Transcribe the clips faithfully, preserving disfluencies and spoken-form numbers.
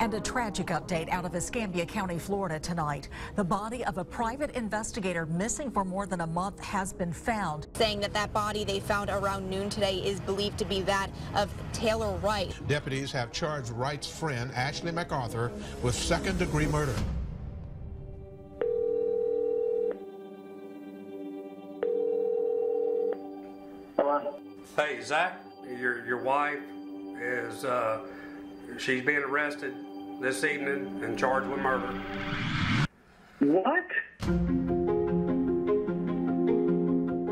And a tragic update out of Escambia County, Florida tonight. The body of a private investigator missing for more than a month has been found. Saying that that body they found around noon today is believed to be that of Taylor Wright. Deputies have charged Wright's friend, Ashley MacArthur, with second-degree murder. Hello? Hey, Zach, your, your wife is... Uh, She's being arrested this evening and charged with murder. What?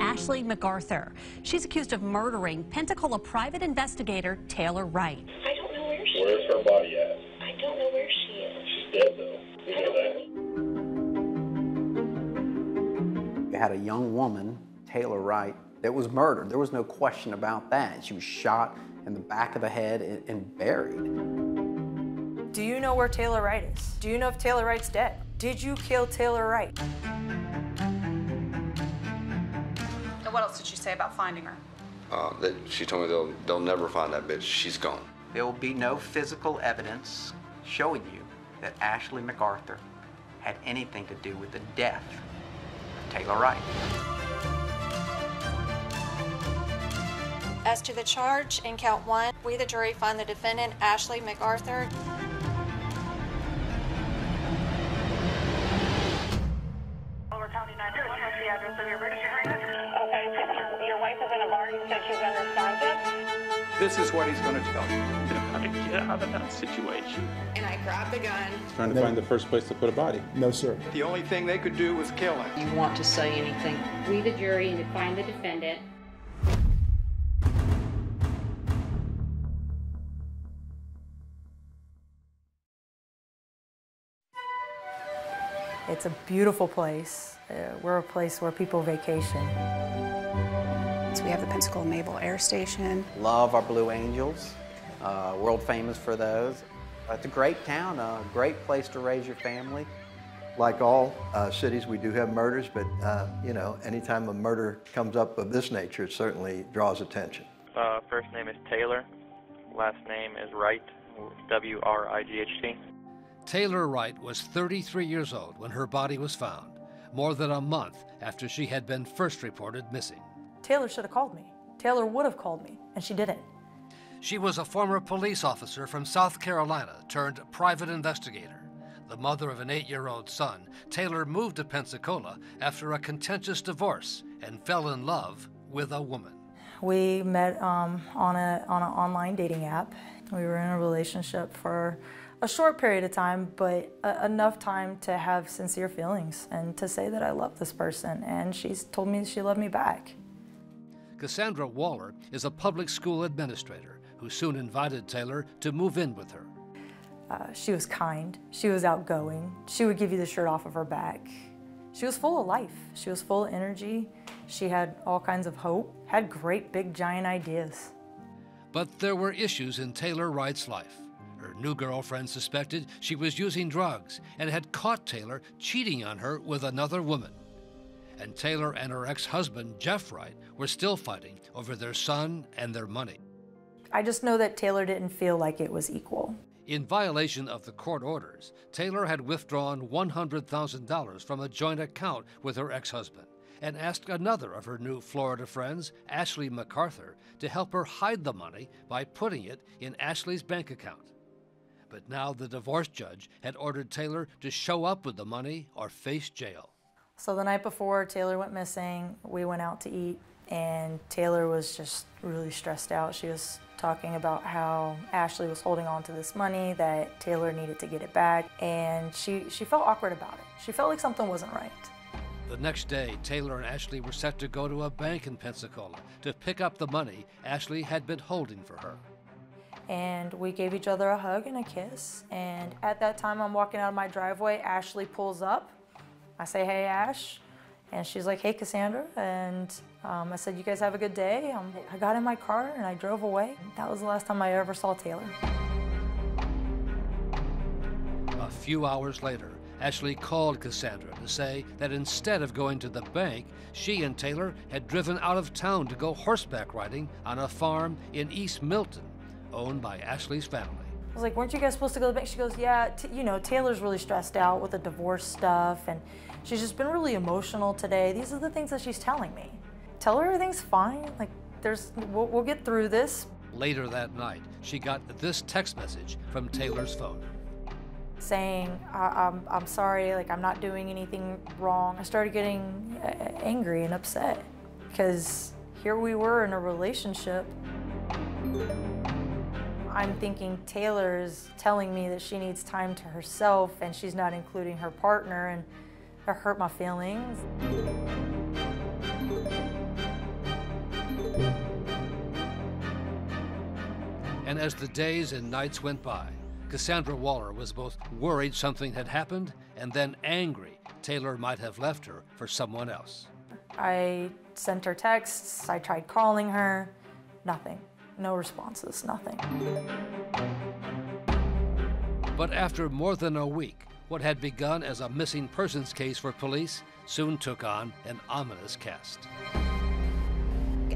Ashley MacArthur. She's accused of murdering Pensacola private investigator Taylor Wright. I don't know where she is. Where's her body at? I don't know where she is. She's dead, though. You know that? They had a young woman, Taylor Wright, that was murdered. There was no question about that. She was shot in the back of the head and buried. Do you know where Taylor Wright is? Do you know if Taylor Wright's dead? Did you kill Taylor Wright? And what else did she say about finding her? Uh, that she told me they'll, they'll never find that bitch. She's gone. There will be no physical evidence showing you that Ashley MacArthur had anything to do with the death of Taylor Wright. As to the charge in count one, we, the jury, find the defendant, Ashley MacArthur. Delaware County nine one one, what's the address of your British friend? Okay, your wife is in a bar. You said she's unresponsive. This is what he's going to tell you. I get out of that situation. And I grabbed the gun. Trying to no. find the first place to put a body. No, sir. The only thing they could do was kill him. You want to say anything? We, the jury, and to find the defendant. It's a beautiful place. Uh, we're a place where people vacation. So we have the Pensacola Naval Air Station. Love our Blue Angels, uh, world famous for those. It's a great town, a great place to raise your family. Like all uh, cities, we do have murders, but uh, you know, anytime a murder comes up of this nature, it certainly draws attention. Uh, first name is Taylor, last name is Wright, W R I G H T. Taylor Wright was thirty-three years old when her body was found, more than a month after she had been first reported missing. Taylor should have called me. Taylor would have called me, and she didn't. She was a former police officer from South Carolina turned private investigator. The mother of an eight-year-old son, Taylor moved to Pensacola after a contentious divorce and fell in love with a woman. We met um, on a, on an online dating app. We were in a relationship for a short period of time, but uh, enough time to have sincere feelings and to say that I love this person, and she's told me she loved me back. Cassandra Waller is a public school administrator who soon invited Taylor to move in with her. Uh, she was kind, she was outgoing, she would give you the shirt off of her back. She was full of life, she was full of energy, she had all kinds of hope, had great big giant ideas. But there were issues in Taylor Wright's life. Her new girlfriend suspected she was using drugs and had caught Taylor cheating on her with another woman. And Taylor and her ex-husband, Jeff Wright, were still fighting over their son and their money. I just know that Taylor didn't feel like it was equal. In violation of the court orders, Taylor had withdrawn one hundred thousand dollars from a joint account with her ex-husband and asked another of her new Florida friends, Ashley MacArthur, to help her hide the money by putting it in Ashley's bank account. But now the divorce judge had ordered Taylor to show up with the money or face jail. So the night before Taylor went missing, we went out to eat, and Taylor was just really stressed out. She was talking about how Ashley was holding on to this money, that Taylor needed to get it back, and she, she felt awkward about it. She felt like something wasn't right. The next day, Taylor and Ashley were set to go to a bank in Pensacola to pick up the money Ashley had been holding for her. And we gave each other a hug and a kiss. And at that time, I'm walking out of my driveway, Ashley pulls up. I say, hey, Ash. And she's like, hey, Cassandra. And um, I said, you guys have a good day. Um, I got in my car and I drove away. That was the last time I ever saw Taylor. A few hours later, Ashley called Cassandra to say that instead of going to the bank, she and Taylor had driven out of town to go horseback riding on a farm in East Milton, owned by Ashley's family. was like, weren't you guys supposed to go to the bank? She goes, yeah, t you know, Taylor's really stressed out with the divorce stuff, and she's just been really emotional today. These are the things that she's telling me. Tell her everything's fine. Like, there's, we'll, we'll get through this. Later that night, she got this text message from Taylor's phone. Saying, I'm, I'm sorry, like, I'm not doing anything wrong. I started getting angry and upset because here we were in a relationship. I'm thinking Taylor's telling me that she needs time to herself and she's not including her partner, and it hurt my feelings. And as the days and nights went by, Cassandra Waller was both worried something had happened and then angry Taylor might have left her for someone else. I sent her texts, I tried calling her, nothing. No responses, nothing. But after more than a week, what had begun as a missing persons case for police soon took on an ominous cast.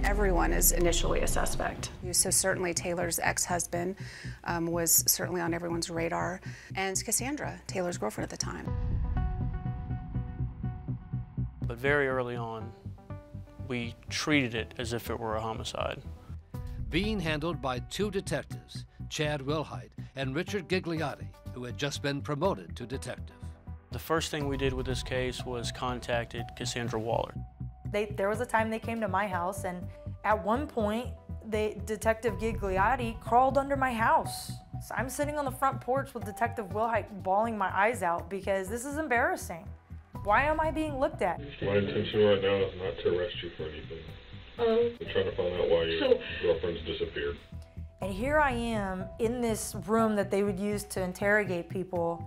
Everyone is initially a suspect. So certainly Taylor's ex-husband um, was certainly on everyone's radar, and Cassandra, Taylor's girlfriend at the time. But very early on, we treated it as if it were a homicide. Being handled by two detectives, Chad Wilhite and Richard Gigliotti, who had just been promoted to detective. The first thing we did with this case was contacted Cassandra Waller. They, there was a time they came to my house, and at one point, they, Detective Gigliotti crawled under my house. So I'm sitting on the front porch with Detective Wilhite bawling my eyes out because this is embarrassing. Why am I being looked at? My intention right now is not to arrest you for anything. Um, I'm trying to find out why your girlfriend's disappeared. And here I am in this room that they would use to interrogate people,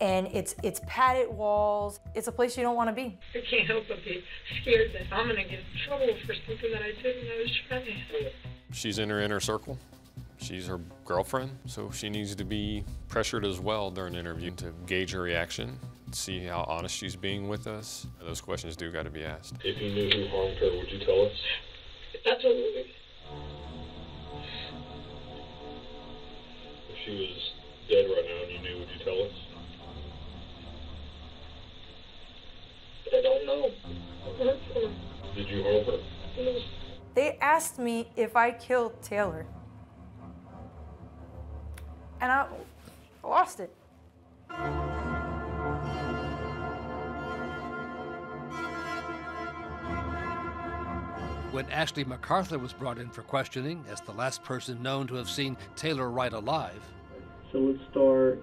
and it's it's padded walls. It's a place you don't want to be. I can't help but be scared that I'm going to get in trouble for something that I didn't know was trying to handle. She's in her inner circle. She's her girlfriend, so she needs to be pressured as well during the interview to gauge her reaction, see how honest she's being with us. Those questions do got to be asked. If you knew who harmed her, would you tell us? Absolutely. If she was dead right now and you knew, would you tell us? I don't know. Did you harm her? No. They asked me if I killed Taylor. And I lost it. When Ashley MacArthur was brought in for questioning as the last person known to have seen Taylor Wright alive. So let's start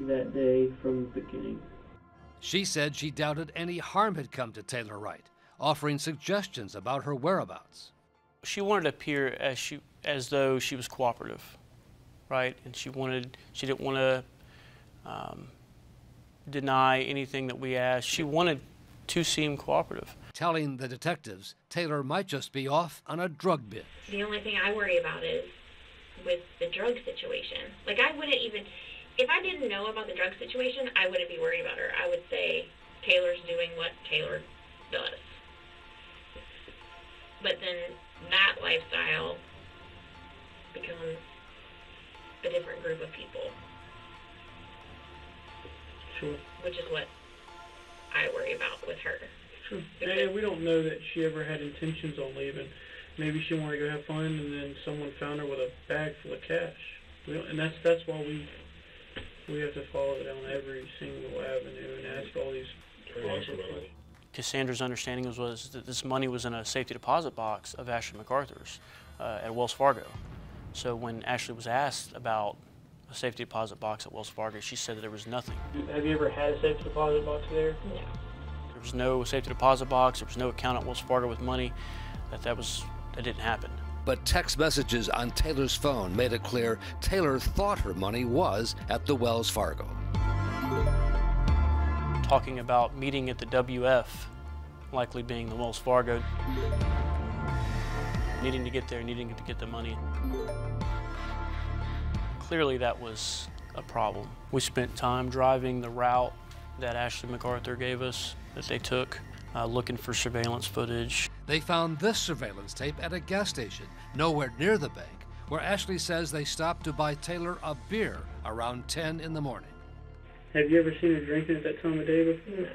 that day from the beginning. She said she doubted any harm had come to Taylor Wright, offering suggestions about her whereabouts. She wanted to appear as, she, as though she was cooperative. Right, and she wanted, she didn't want to um, deny anything that we asked. She wanted to seem cooperative. Telling the detectives Taylor might just be off on a drug binge. The only thing I worry about is with the drug situation. Like, I wouldn't even, if I didn't know about the drug situation, I wouldn't be worried about her. I would say Taylor's doing what Taylor does. But then that lifestyle becomes a different group of people. Sure. Which is what I worry about with her. Sure. And we don't know that she ever had intentions on leaving. Maybe she wanted to go have fun, and then someone found her with a bag full of cash. We don't, and that's that's why we we have to follow down every single avenue and ask all these questions. Cassandra's understanding was, was that this money was in a safety deposit box of Ashley MacArthur's uh, at Wells Fargo. So when Ashley was asked about a safety deposit box at Wells Fargo, she said that there was nothing. Have you ever had a safety deposit box there? No. There was no safety deposit box. There was no account at Wells Fargo with money. That that was that didn't happen. But text messages on Taylor's phone made it clear Taylor thought her money was at the Wells Fargo. Talking about meeting at the W F, likely being the Wells Fargo. Needing to get there, needing to get the money. Clearly that was a problem. We spent time driving the route that Ashley MacArthur gave us, that they took, uh, looking for surveillance footage. They found this surveillance tape at a gas station, nowhere near the bank, where Ashley says they stopped to buy Taylor a beer around ten in the morning. Have you ever seen her drinking at that time of day before?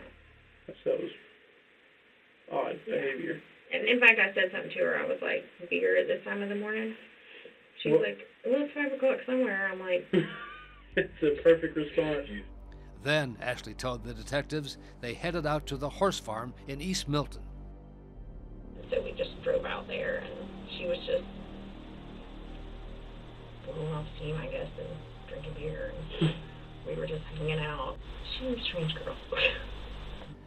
That was odd behavior. And in fact, I said something to her. I was like, beer at this time of the morning? She was like, well, it's five o'clock somewhere. I'm like... It's a perfect response. Then, Ashley told the detectives, they headed out to the horse farm in East Milton. So we just drove out there, and she was just blowing off steam, I guess, and drinking beer. And we were just hanging out. She was a strange girl.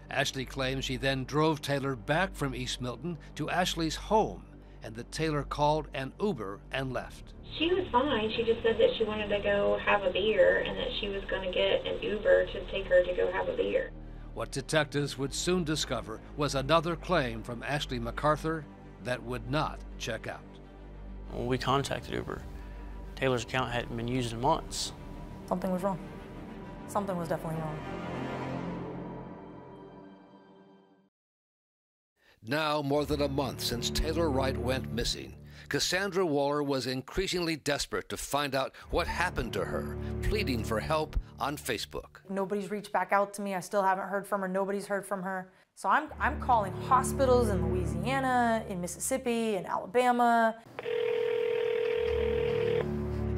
Ashley claims she then drove Taylor back from East Milton to Ashley's home, and that Taylor called an Uber and left. She was fine. She just said that she wanted to go have a beer and that she was going to get an Uber to take her to go have a beer. What detectives would soon discover was another claim from Ashley MacArthur that would not check out. When we contacted Uber, Taylor's account hadn't been used in months. Something was wrong. Something was definitely wrong. Now, more than a month since Taylor Wright went missing, Cassandra Waller was increasingly desperate to find out what happened to her, pleading for help on Facebook. Nobody's reached back out to me. I still haven't heard from her. Nobody's heard from her. So I'm, I'm calling hospitals in Louisiana, in Mississippi, in Alabama.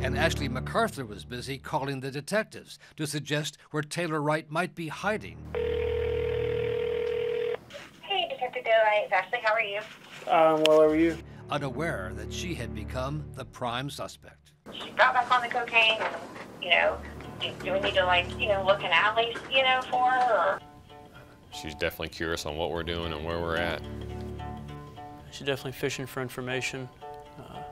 And Ashley MacArthur was busy calling the detectives to suggest where Taylor Wright might be hiding. Right. Ashley, how are you? Um, well, how are you? Unaware that she had become the prime suspect. She got back on the cocaine, and, you know, do, do we need to, like, you know, look in alleys, you know, for her? Or? She's definitely curious on what we're doing and where we're at. She's definitely fishing for information, uh,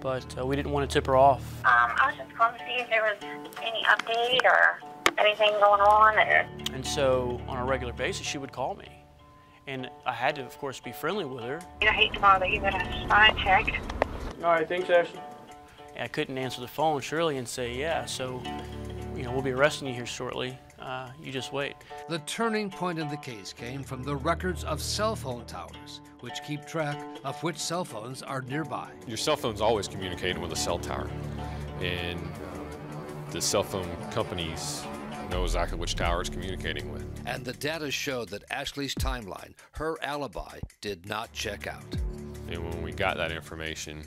but uh, we didn't want to tip her off. Um, I was just calling to see if there was any update or anything going on. Or... And so, on a regular basis, she would call me. And I had to, of course, be friendly with her. I hate to bother you, but I spine checked. All right, thanks, Ashley. And I couldn't answer the phone, surely, and say, yeah, so, you know, we'll be arresting you here shortly. Uh, you just wait. The turning point in the case came from the records of cell phone towers, which keep track of which cell phones are nearby. Your cell phone's always communicating with a cell tower. And the cell phone companies know exactly which tower it's communicating with. And the data showed that Ashley's timeline, her alibi, did not check out. And when we got that information,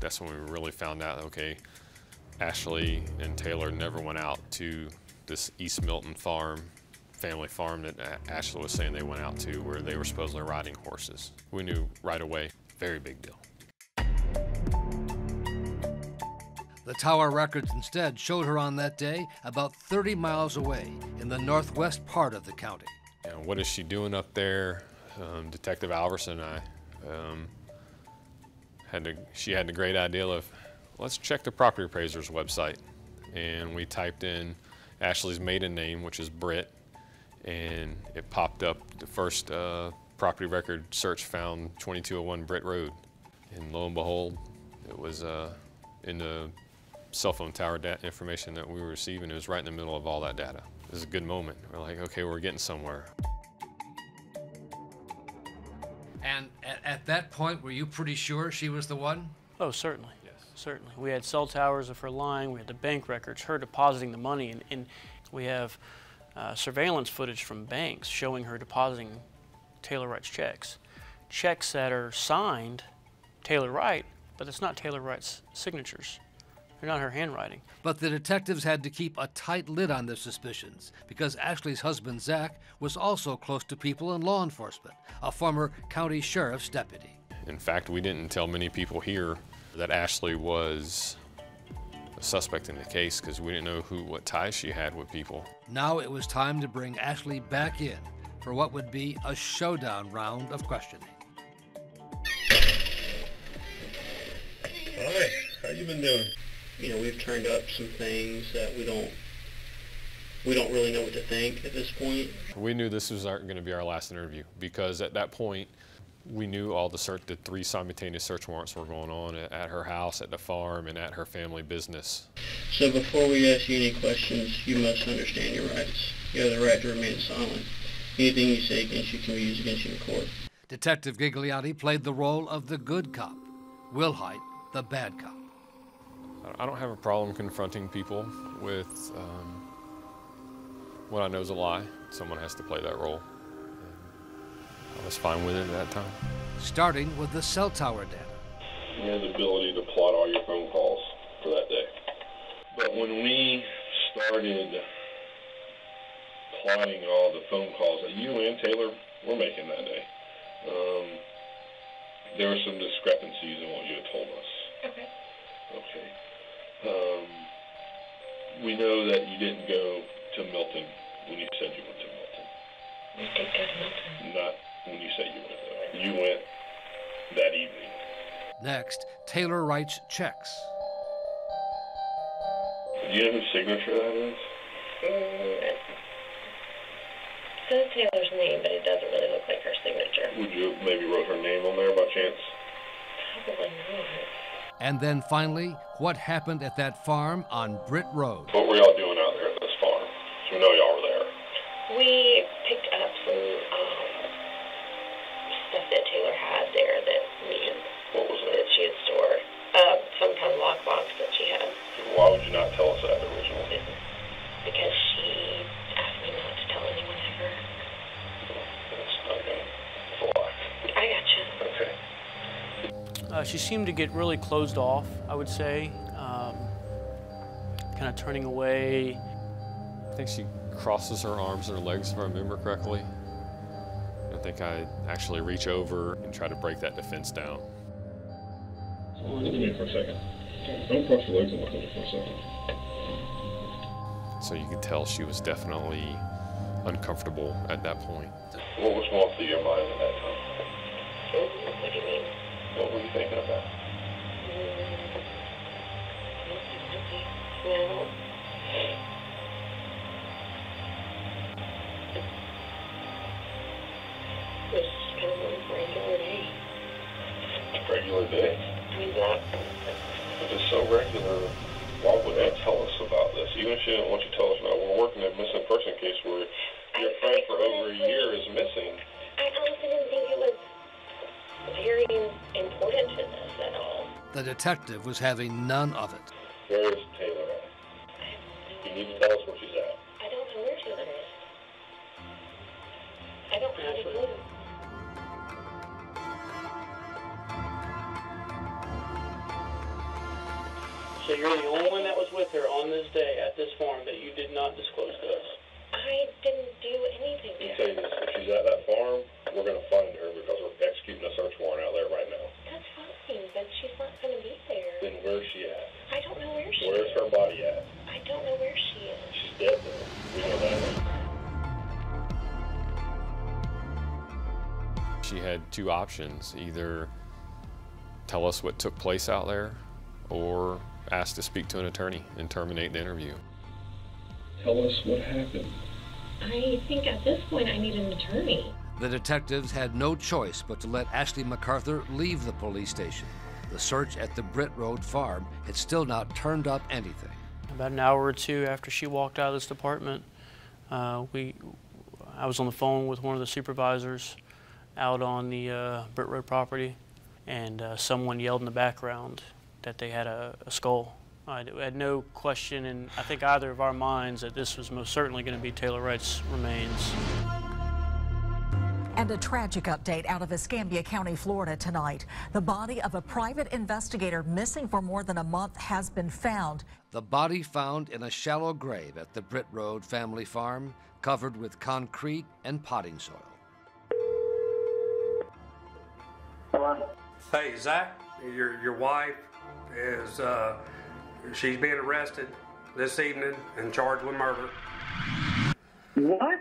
that's when we really found out, okay, Ashley and Taylor never went out to this East Milton farm, family farm that Ashley was saying they went out to where they were supposedly riding horses. We knew right away, very big deal. The tower records instead showed her on that day about thirty miles away in the northwest part of the county. And what is she doing up there? Um, Detective Alverson and I um, had to, she had the great idea of, let's check the property appraiser's website. And we typed in Ashley's maiden name, which is Britt, and it popped up. The first uh, property record search found twenty-two oh one Britt Road. And lo and behold, it was uh, in the cell phone tower data information that we were receiving. It was right in the middle of all that data. This is a good moment. We're like, okay, we're getting somewhere. And at, at that point, were you pretty sure she was the one? Oh, certainly. Yes. Certainly. We had cell towers of her lying. We had the bank records, her depositing the money, and, and we have uh, surveillance footage from banks showing her depositing Taylor Wright's checks. Checks that are signed Taylor Wright, but it's not Taylor Wright's signatures. They're not her handwriting. But the detectives had to keep a tight lid on their suspicions because Ashley's husband, Zach, was also close to people in law enforcement, a former county sheriff's deputy. In fact, we didn't tell many people here that Ashley was a suspect in the case because we didn't know who, what ties she had with people. Now it was time to bring Ashley back in for what would be a showdown round of questioning. Hi, how you been doing? You know, we've turned up some things that we don't, we don't really know what to think at this point. We knew this was going to be our last interview because at that point, we knew all the search, the three simultaneous search warrants were going on at, at her house, at the farm, and at her family business. So before we ask you any questions, you must understand your rights. You have the right to remain silent. Anything you say against you can be used against you in court. Detective Gigliotti played the role of the good cop. Wilhite the bad cop. I don't have a problem confronting people with um, what I know is a lie. Someone has to play that role. I was fine with it at that time. Starting with the cell tower data. And the ability to plot all your phone calls for that day. But when we started plotting all the phone calls that you and Taylor were making that day, um, there were some discrepancies in what you had told us. Okay. Okay. Um, we know that you didn't go to Milton when you said you went to Milton. We did go to Milton. Not when you said you went there. You went that evening. Next, Taylor writes checks. Do you know whose signature that is? Mm, it says Taylor's name, but it doesn't really look like her signature. Would you have maybe wrote her name on there by chance? Probably not. And then finally, what happened at that farm on Britt Road. What were y'all doing out there at this farm? So we know y'all were there. We picked up some um, stuff that Taylor had there that we had, what was that? That she had stored. Uh, some kind of lockbox that she had. Why would you not tell us that originally? Because she asked me not to tell anyone ever. That's not good. That's a lie. I gotcha. Okay. Uh, she seemed to get really closed off, I would say, um, kind of turning away. I think she crosses her arms and her legs, if I remember correctly. I think I actually reach over and try to break that defense down. Look at me for a second. Don't cross your legs and look at me for a second. So you can tell she was definitely uncomfortable at that point. What was going through your mind at that time? What do you mean? What were you thinking about? No. It was just kind of a regular day. Regular day? I mean, not. If it's so regular, why would they tell us about this? Even if she didn't want you to tell us now, we're working a missing person case where your friend for over a year is missing. I honestly didn't think it was very important to this at all. The detective was having none of it. Where is Taylor at? You need to tell us where she's at. I don't know where she's at. I don't know how to move. So you're the only one that was with her on this day at this farm that you did not disclose to us? I didn't do anything to her. If she's at that farm, we're going to find her because we're executing a search warrant out there right now. That's fine, but she's not going to be there. Then where's she at? I don't know where she is. Where's her body at? I don't know where she is. She's dead there. We know that. She had two options. Either tell us what took place out there or ask to speak to an attorney and terminate the interview. Tell us what happened. I think at this point I need an attorney. The detectives had no choice but to let Ashley MacArthur leave the police station. The search at the Britt Road farm had still not turned up anything. About an hour or two after she walked out of this department, uh, we, I was on the phone with one of the supervisors out on the uh, Britt Road property, and uh, someone yelled in the background that they had a, a skull. I had no question in, I think, either of our minds that this was most certainly going to be Taylor Wright's remains. And a tragic update out of Escambia County, Florida tonight. The body of a private investigator missing for more than a month has been found. The body found in a shallow grave at the Britt Road family farm, covered with concrete and potting soil. Hello? Hey, Zach, your, your wife is... Uh, She's being arrested this evening and charged with murder. What?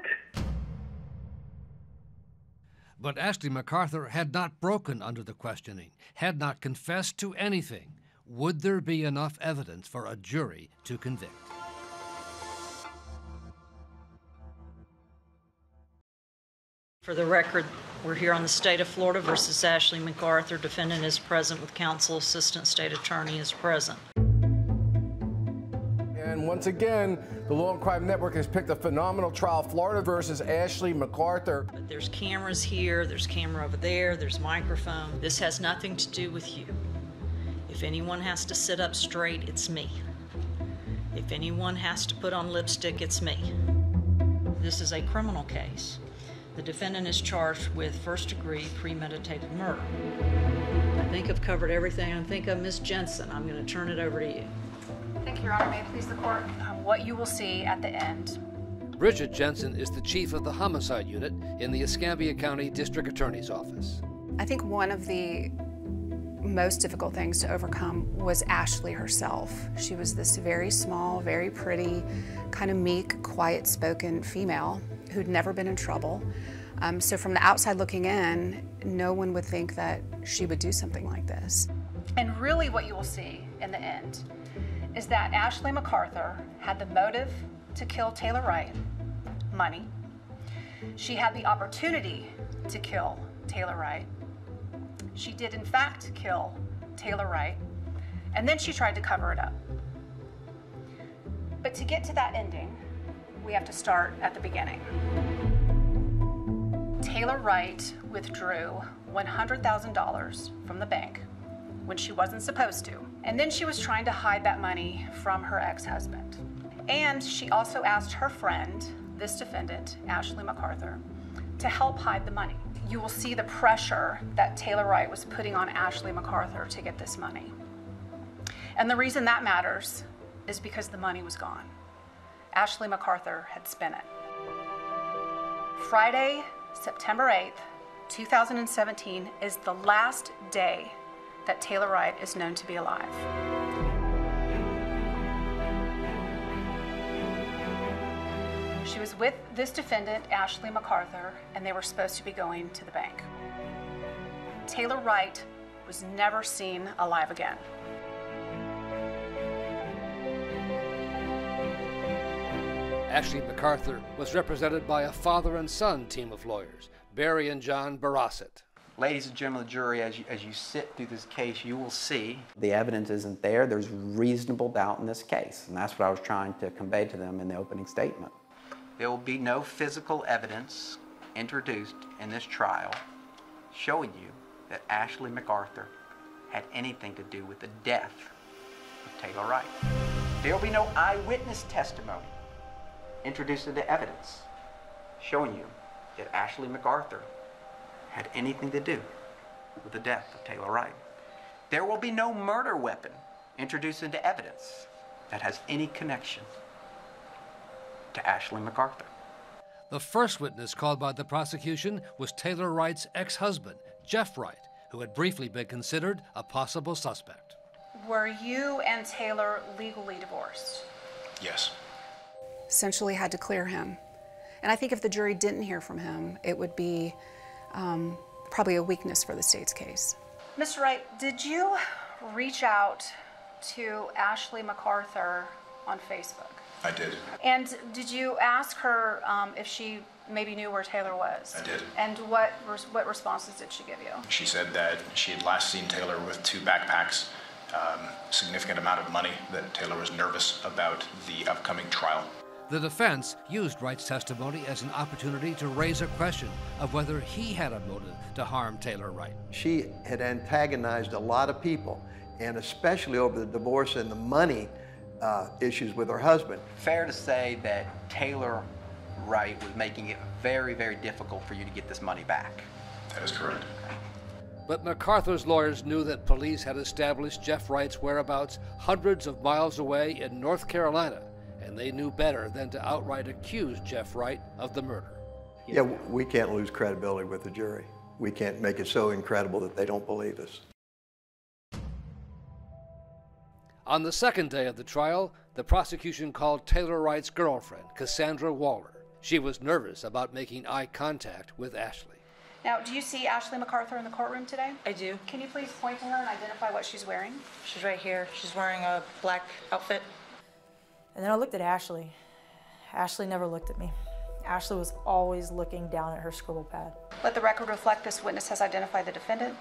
But Ashley MacArthur had not broken under the questioning, had not confessed to anything. Would there be enough evidence for a jury to convict? For the record, we're here on the state of Florida versus Ashley MacArthur. Defendant is present with counsel. Assistant state attorney is present. And once again, the Law and Crime Network has picked a phenomenal trial, Florida versus Ashley MacArthur. There's cameras here, there's camera over there, there's microphone. This has nothing to do with you. If If anyone has to sit up straight, it's me. If anyone has to put on lipstick, it's me. This is a criminal case. The defendant is charged with first-degree premeditated murder. I think I've covered everything. I think I'm Miz Jensen. I'm going to turn it over to you. Thank you, Your Honor. May it please the court. Um, what you will see at the end. Bridget Jensen is the chief of the homicide unit in the Escambia County District Attorney's Office. I think one of the most difficult things to overcome was Ashley herself. She was this very small, very pretty, kind of meek, quiet-spoken female who'd never been in trouble. Um, so from the outside looking in, no one would think that she would do something like this. And really what you will see in the end is that Ashley MacArthur had the motive to kill Taylor Wright, money. She had the opportunity to kill Taylor Wright. She did, in fact, kill Taylor Wright, and then she tried to cover it up. But to get to that ending, we have to start at the beginning. Taylor Wright withdrew one hundred thousand dollars from the bank when she wasn't supposed to, and then she was trying to hide that money from her ex-husband. And she also asked her friend, this defendant, Ashley MacArthur, to help hide the money. You will see the pressure that Taylor Wright was putting on Ashley MacArthur to get this money. And the reason that matters is because the money was gone. Ashley MacArthur had spent it. Friday, September eighth, two thousand seventeen is the last day that Taylor Wright is known to be alive. She was with this defendant, Ashley MacArthur, and they were supposed to be going to the bank. Taylor Wright was never seen alive again. Ashley MacArthur was represented by a father and son team of lawyers, Barry and John Beroset. Ladies and gentlemen of the jury, as you, as you sit through this case, you will see the evidence isn't there. There's reasonable doubt in this case, and that's what I was trying to convey to them in the opening statement. There will be no physical evidence introduced in this trial showing you that Ashley MacArthur had anything to do with the death of Taylor Wright. There will be no eyewitness testimony introduced into evidence showing you that Ashley MacArthur had anything to do with the death of Taylor Wright. There will be no murder weapon introduced into evidence that has any connection to Ashley MacArthur. The first witness called by the prosecution was Taylor Wright's ex-husband, Jeff Wright, who had briefly been considered a possible suspect. Were you and Taylor legally divorced? Yes. Essentially had to clear him. And I think if the jury didn't hear from him, it would be um, probably a weakness for the state's case. Mister Wright, did you reach out to Ashley MacArthur on Facebook? I did. And did you ask her um, if she maybe knew where Taylor was? I did. And what res what responses did she give you? She said that she had last seen Taylor with two backpacks, um, significant amount of money, that Taylor was nervous about the upcoming trial. The defense used Wright's testimony as an opportunity to raise a question of whether he had a motive to harm Taylor Wright. She had antagonized a lot of people, and especially over the divorce and the money Uh, issues with her husband. Fair to say that Taylor Wright was making it very, very difficult for you to get this money back. That is correct. But MacArthur's lawyers knew that police had established Jeff Wright's whereabouts hundreds of miles away in North Carolina, and they knew better than to outright accuse Jeff Wright of the murder. Yeah, we can't lose credibility with the jury. We can't make it so incredible that they don't believe us. On the second day of the trial, the prosecution called Taylor Wright's girlfriend, Cassandra Waller. She was nervous about making eye contact with Ashley. Now, do you see Ashley MacArthur in the courtroom today? I do. Can you please point to her and identify what she's wearing? She's right here. She's wearing a black outfit. And then I looked at Ashley. Ashley never looked at me. Ashley was always looking down at her scribble pad. Let the record reflect this witness has identified the defendant.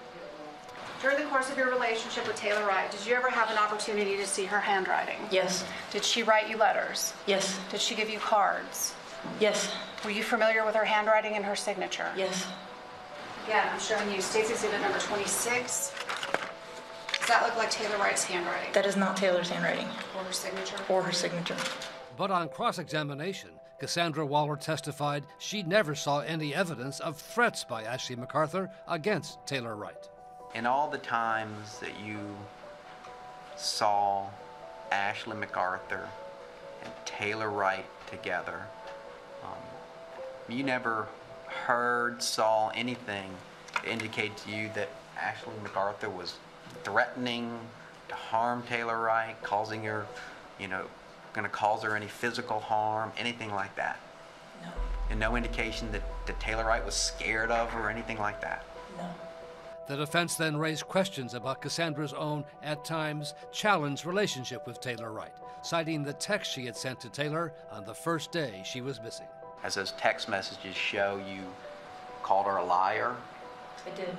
During the course of your relationship with Taylor Wright, did you ever have an opportunity to see her handwriting? Yes. Did she write you letters? Yes. Did she give you cards? Yes. Were you familiar with her handwriting and her signature? Yes. Again, I'm showing you State's Exhibit number twenty-six. that look like Taylor Wright's handwriting? That is not Taylor's handwriting. Or her signature? Or her signature. But on cross-examination, Cassandra Waller testified she never saw any evidence of threats by Ashley MacArthur against Taylor Wright. In all the times that you saw Ashley MacArthur and Taylor Wright together, um, you never heard, saw anything to indicate to you that Ashley MacArthur was threatening to harm Taylor Wright, causing her, you know, going to cause her any physical harm, anything like that? No. And no indication that, that Taylor Wright was scared of her or anything like that? No. The defense then raised questions about Cassandra's own, at times, challenged relationship with Taylor Wright, citing the text she had sent to Taylor on the first day she was missing. As those text messages show, you called her a liar? I did.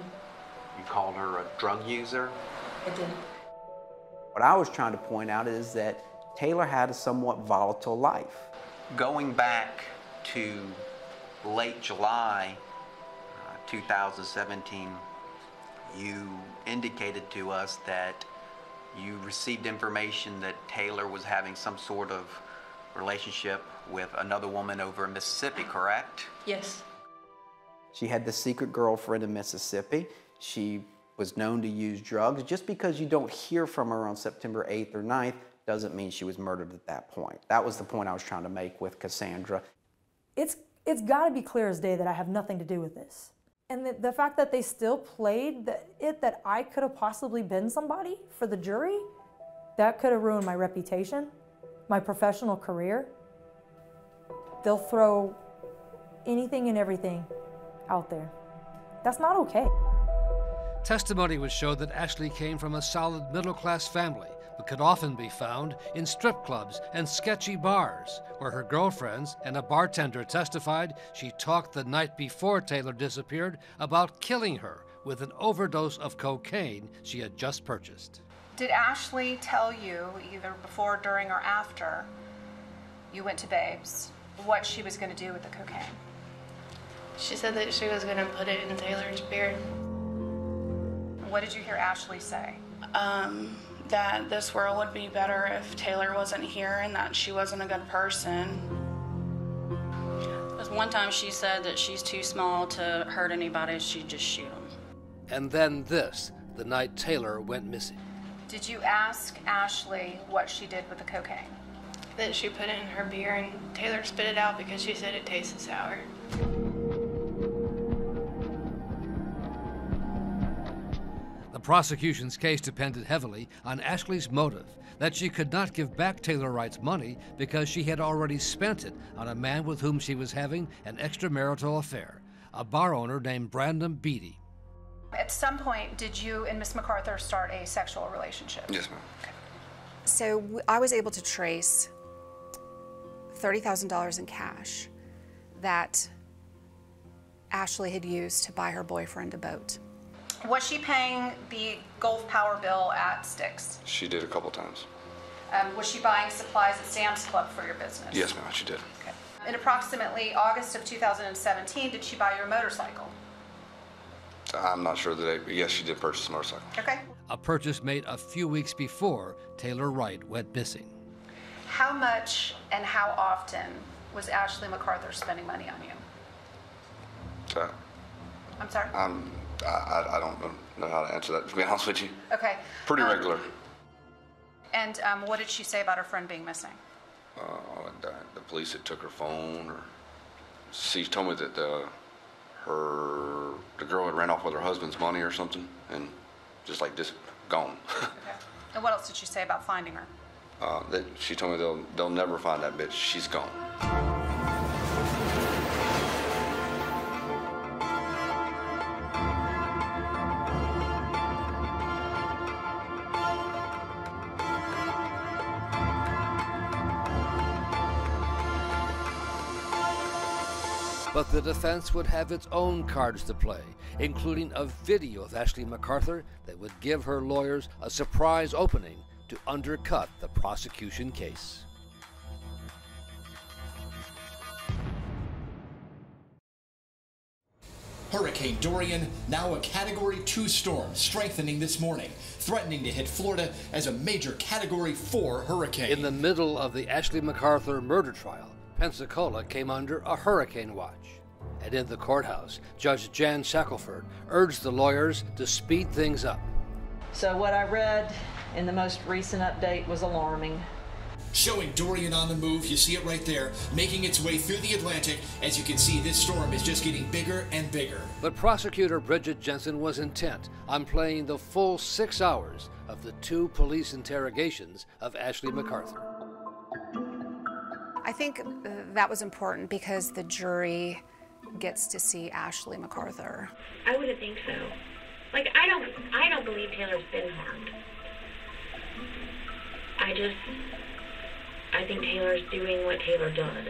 You called her a drug user? I did. What I was trying to point out is that Taylor had a somewhat volatile life. Going back to late July uh, two thousand seventeen, you indicated to us that you received information that Taylor was having some sort of relationship with another woman over in Mississippi, correct? Yes. She had this secret girlfriend in Mississippi. She was known to use drugs. Just because you don't hear from her on September eighth or ninth doesn't mean she was murdered at that point. That was the point I was trying to make with Cassandra. It's, it's got to be clear as day that I have nothing to do with this. And the, the fact that they still played the, it that I could have possibly been somebody for the jury, that could have ruined my reputation, my professional career. They'll throw anything and everything out there. That's not okay. Testimony would show that Ashley came from a solid middle-class family, but could often be found in strip clubs and sketchy bars, where her girlfriends and a bartender testified she talked the night before Taylor disappeared about killing her with an overdose of cocaine she had just purchased. Did Ashley tell you, either before, during, or after you went to Babe's, what she was going to do with the cocaine? She said that she was going to put it in Taylor's beard. What did you hear Ashley say? Um, that this world would be better if Taylor wasn't here and that she wasn't a good person. One time she said that she's too small to hurt anybody, she'd just shoot them. And then this, the night Taylor went missing. Did you ask Ashley what she did with the cocaine? That she put it in her beer and Taylor spit it out because she said it tasted sour. The prosecution's case depended heavily on Ashley's motive, that she could not give back Taylor Wright's money because she had already spent it on a man with whom she was having an extramarital affair, a bar owner named Brandon Beatty. At some point, did you and Miss MacArthur start a sexual relationship? Yes, ma'am. Okay. So I was able to trace thirty thousand dollars in cash that Ashley had used to buy her boyfriend a boat. Was she paying the Gulf Power bill at Sticks? She did a couple times. Um, was she buying supplies at Sam's Club for your business? Yes, ma'am, she did. Okay. In approximately August of two thousand seventeen, did she buy your motorcycle? I'm not sure the date. Yes, she did purchase a motorcycle. Okay. A purchase made a few weeks before Taylor Wright went missing. How much and how often was Ashley MacArthur spending money on you? Uh, I'm sorry? Um, I, I don't know how to answer that, to be honest with you. Okay. Pretty um, regular. And um, what did she say about her friend being missing? Uh, the police had took her phone. Or she told me that the, her, the girl had ran off with her husband's money or something and just like just gone. Okay. And what else did she say about finding her? Uh, that she told me they'll, they'll never find that bitch. She's gone. But the defense would have its own cards to play, including a video of Ashley MacArthur that would give her lawyers a surprise opening to undercut the prosecution case. Hurricane Dorian, now a Category two storm, strengthening this morning, threatening to hit Florida as a major Category four hurricane. In the middle of the Ashley MacArthur murder trial, Pensacola came under a hurricane watch. And in the courthouse, Judge Jan Shackelford urged the lawyers to speed things up. So what I read in the most recent update was alarming. Showing Dorian on the move, you see it right there, making its way through the Atlantic. As you can see, this storm is just getting bigger and bigger. But prosecutor Bridget Jensen was intent on playing the full six hours of the two police interrogations of Ashley MacArthur. I think that was important because the jury gets to see Ashley MacArthur. I wouldn't think so. Like, I don't, I don't believe Taylor's been harmed. I just, I think Taylor's doing what Taylor does.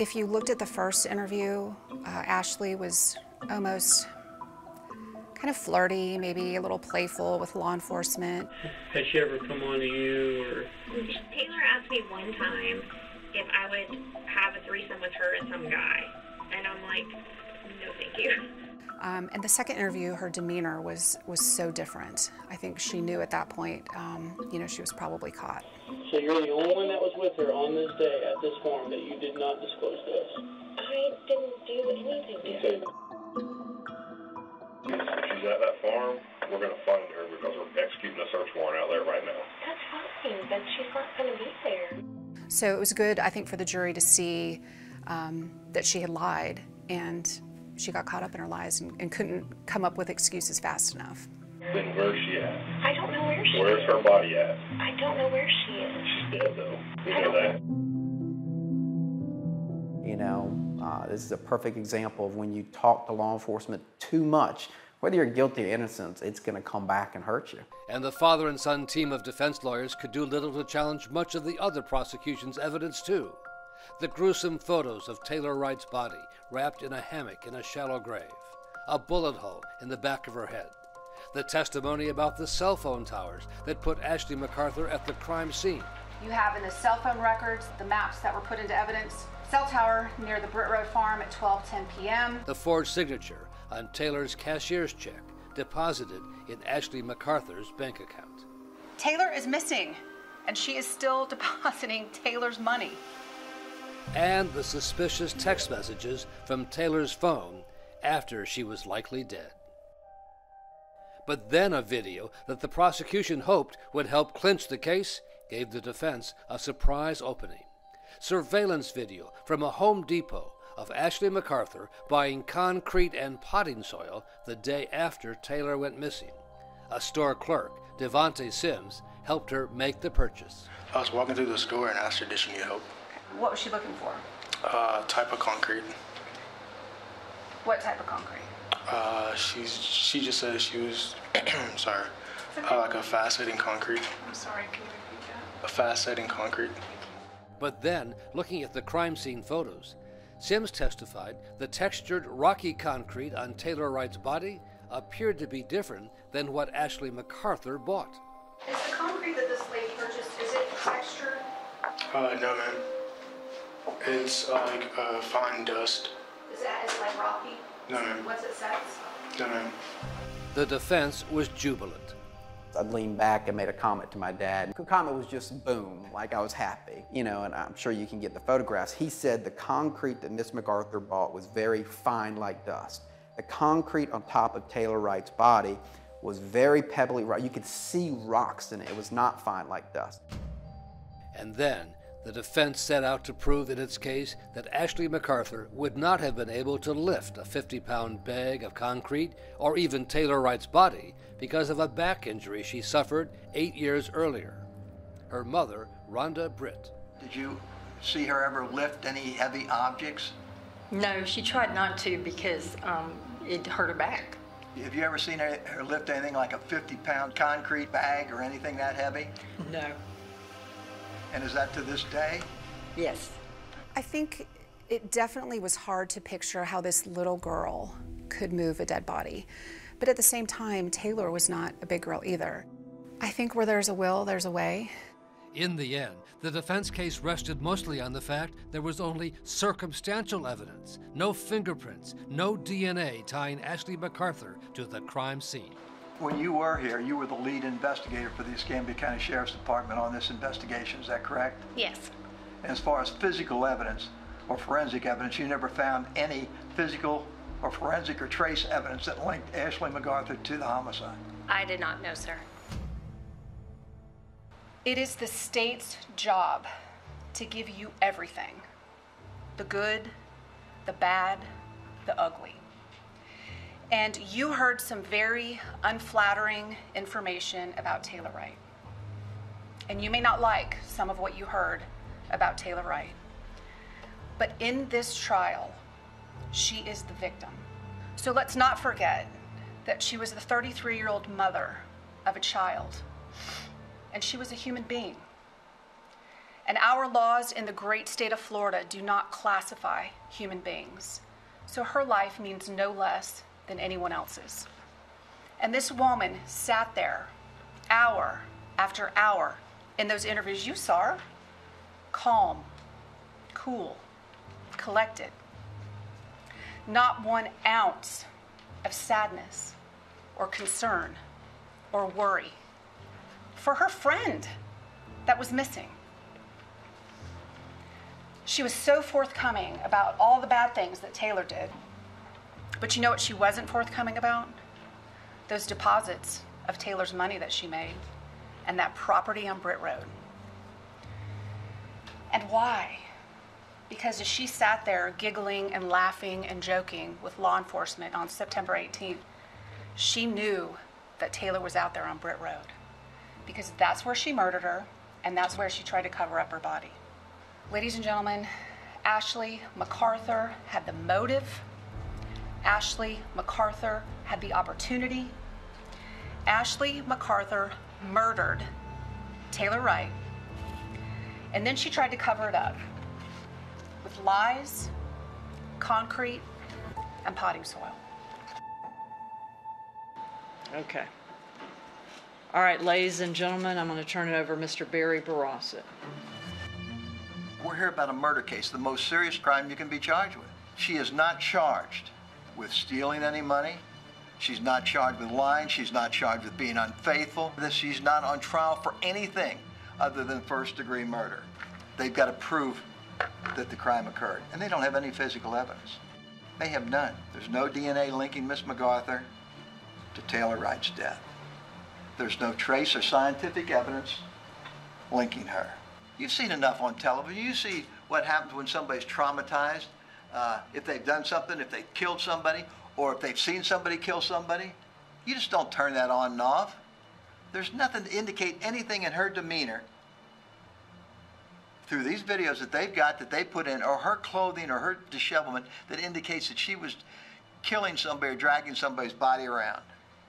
If you looked at the first interview, uh, Ashley was almost kind of flirty, maybe a little playful with law enforcement. Has she ever come on to you, or? Taylor asked me one time if I would have a threesome with her and some guy. And I'm like, no, thank you. Um, and the second interview, her demeanor was was so different. I think she knew at that point, um, you know, she was probably caught. So you're the only one that was with her on this day at this farm that you did not disclose to us? I didn't do anything to her. If she's at that farm, we're going to find her because we're executing a search warrant out there right now. That's fine, but she's not going to be there. So it was good, I think, for the jury to see Um, that she had lied, and she got caught up in her lies and, and couldn't come up with excuses fast enough. Then where's she at? I don't know where she is. Where's her body at? I don't know where she is. She's dead, though. You know that? You know, uh, this is a perfect example of when you talk to law enforcement too much, whether you're guilty or innocent, it's going to come back and hurt you. And the father and son team of defense lawyers could do little to challenge much of the other prosecution's evidence, too. The gruesome photos of Taylor Wright's body wrapped in a hammock in a shallow grave, a bullet hole in the back of her head, the testimony about the cell phone towers that put Ashley MacArthur at the crime scene. You have in the cell phone records the maps that were put into evidence, cell tower near the Britt Road farm at twelve ten p m The forged signature on Taylor's cashier's check deposited in Ashley MacArthur's bank account. Taylor is missing, and she is still depositing Taylor's money. And the suspicious text messages from Taylor's phone after she was likely dead. But then a video that the prosecution hoped would help clinch the case gave the defense a surprise opening. Surveillance video from a Home Depot of Ashley MacArthur buying concrete and potting soil the day after Taylor went missing. A store clerk, Devontae Sims, helped her make the purchase. I was walking through the store and asked her, "Did she need help?" What was she looking for? Uh, type of concrete. What type of concrete? Uh, she's, she just said she was, sorry, uh, like a fast-setting concrete. I'm sorry, can you repeat that? A fast-setting concrete. But then, looking at the crime scene photos, Sims testified the textured rocky concrete on Taylor Wright's body appeared to be different than what Ashley MacArthur bought. Is the concrete that this lady purchased, is it textured? Uh, no, ma'am. It's like uh, fine dust. Is that it's like rocky? No, ma'am. What's it says? No, ma'am. The defense was jubilant. I leaned back and made a comment to my dad. The comment was just boom, like I was happy. You know, and I'm sure you can get the photographs. He said the concrete that Miss MacArthur bought was very fine like dust. The concrete on top of Taylor Wright's body was very pebbly. You could see rocks in it. It was not fine like dust. And then, the defense set out to prove in its case that Ashley MacArthur would not have been able to lift a fifty pound bag of concrete or even Taylor Wright's body because of a back injury she suffered eight years earlier. Her mother, Rhonda Britt. Did you see her ever lift any heavy objects? No, she tried not to because um, it hurt her back. Have you ever seen her, her lift anything like a fifty pound concrete bag or anything that heavy? No. And is that to this day? Yes. I think it definitely was hard to picture how this little girl could move a dead body. But at the same time, Taylor was not a big girl either. I think where there's a will, there's a way. In the end, the defense case rested mostly on the fact there was only circumstantial evidence, no fingerprints, no D N A tying Ashley MacArthur to the crime scene. When you were here, you were the lead investigator for the Escambia County Sheriff's Department on this investigation, is that correct? Yes. And as far as physical evidence or forensic evidence, you never found any physical or forensic or trace evidence that linked Ashley MacArthur to the homicide? I did not know, sir. It is the state's job to give you everything, the good, the bad, the ugly. And you heard some very unflattering information about Taylor Wright. And you may not like some of what you heard about Taylor Wright. But in this trial, she is the victim. So let's not forget that she was the thirty-three-year-old mother of a child. And she was a human being. And our laws in the great state of Florida do not classify human beings. So her life means no less than anyone else's. And this woman sat there hour after hour in those interviews. You saw her calm, cool, collected. Not one ounce of sadness or concern or worry for her friend that was missing. She was so forthcoming about all the bad things that Taylor did. But you know what she wasn't forthcoming about? Those deposits of Taylor's money that she made and that property on Britt Road. And why? Because as she sat there giggling and laughing and joking with law enforcement on September eighteenth, she knew that Taylor was out there on Britt Road. Because that's where she murdered her, and that's where she tried to cover up her body. Ladies and gentlemen, Ashley MacArthur had the motive. Ashley MacArthur had the opportunity. Ashley MacArthur murdered Taylor Wright, and then she tried to cover it up with lies, concrete, and potting soil. Okay. All right, ladies and gentlemen, I'm going to turn it over to Mister Barry Beroset. We're here about a murder case, the most serious crime you can be charged with. She is not charged with stealing any money. She's not charged with lying. She's not charged with being unfaithful. She's not on trial for anything other than first-degree murder. They've got to prove that the crime occurred, and they don't have any physical evidence. They have none. There's no D N A linking Miss MacArthur to Taylor Wright's death. There's no trace or scientific evidence linking her. You've seen enough on television. You see what happens when somebody's traumatized, uh, if they've done something, if they've killed somebody, or if they've seen somebody kill somebody. You just don't turn that on and off. There's nothing to indicate anything in her demeanor through these videos that they've got that they put in, or her clothing or her dishevelment, that indicates that she was killing somebody or dragging somebody's body around.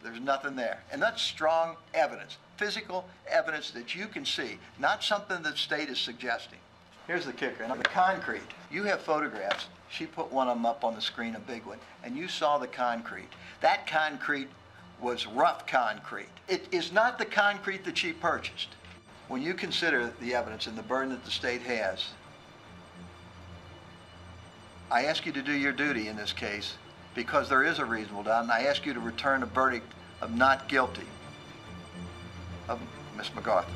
There's nothing there. And that's strong evidence, physical evidence that you can see, not something the state is suggesting. Here's the kicker. And on the concrete, you have photographs. She put one of them up on the screen, a big one, and you saw the concrete. That concrete was rough concrete. It is not the concrete that she purchased. When you consider the evidence and the burden that the state has, I ask you to do your duty in this case, because there is a reasonable doubt, and I ask you to return a verdict of not guilty of Miss MacArthur.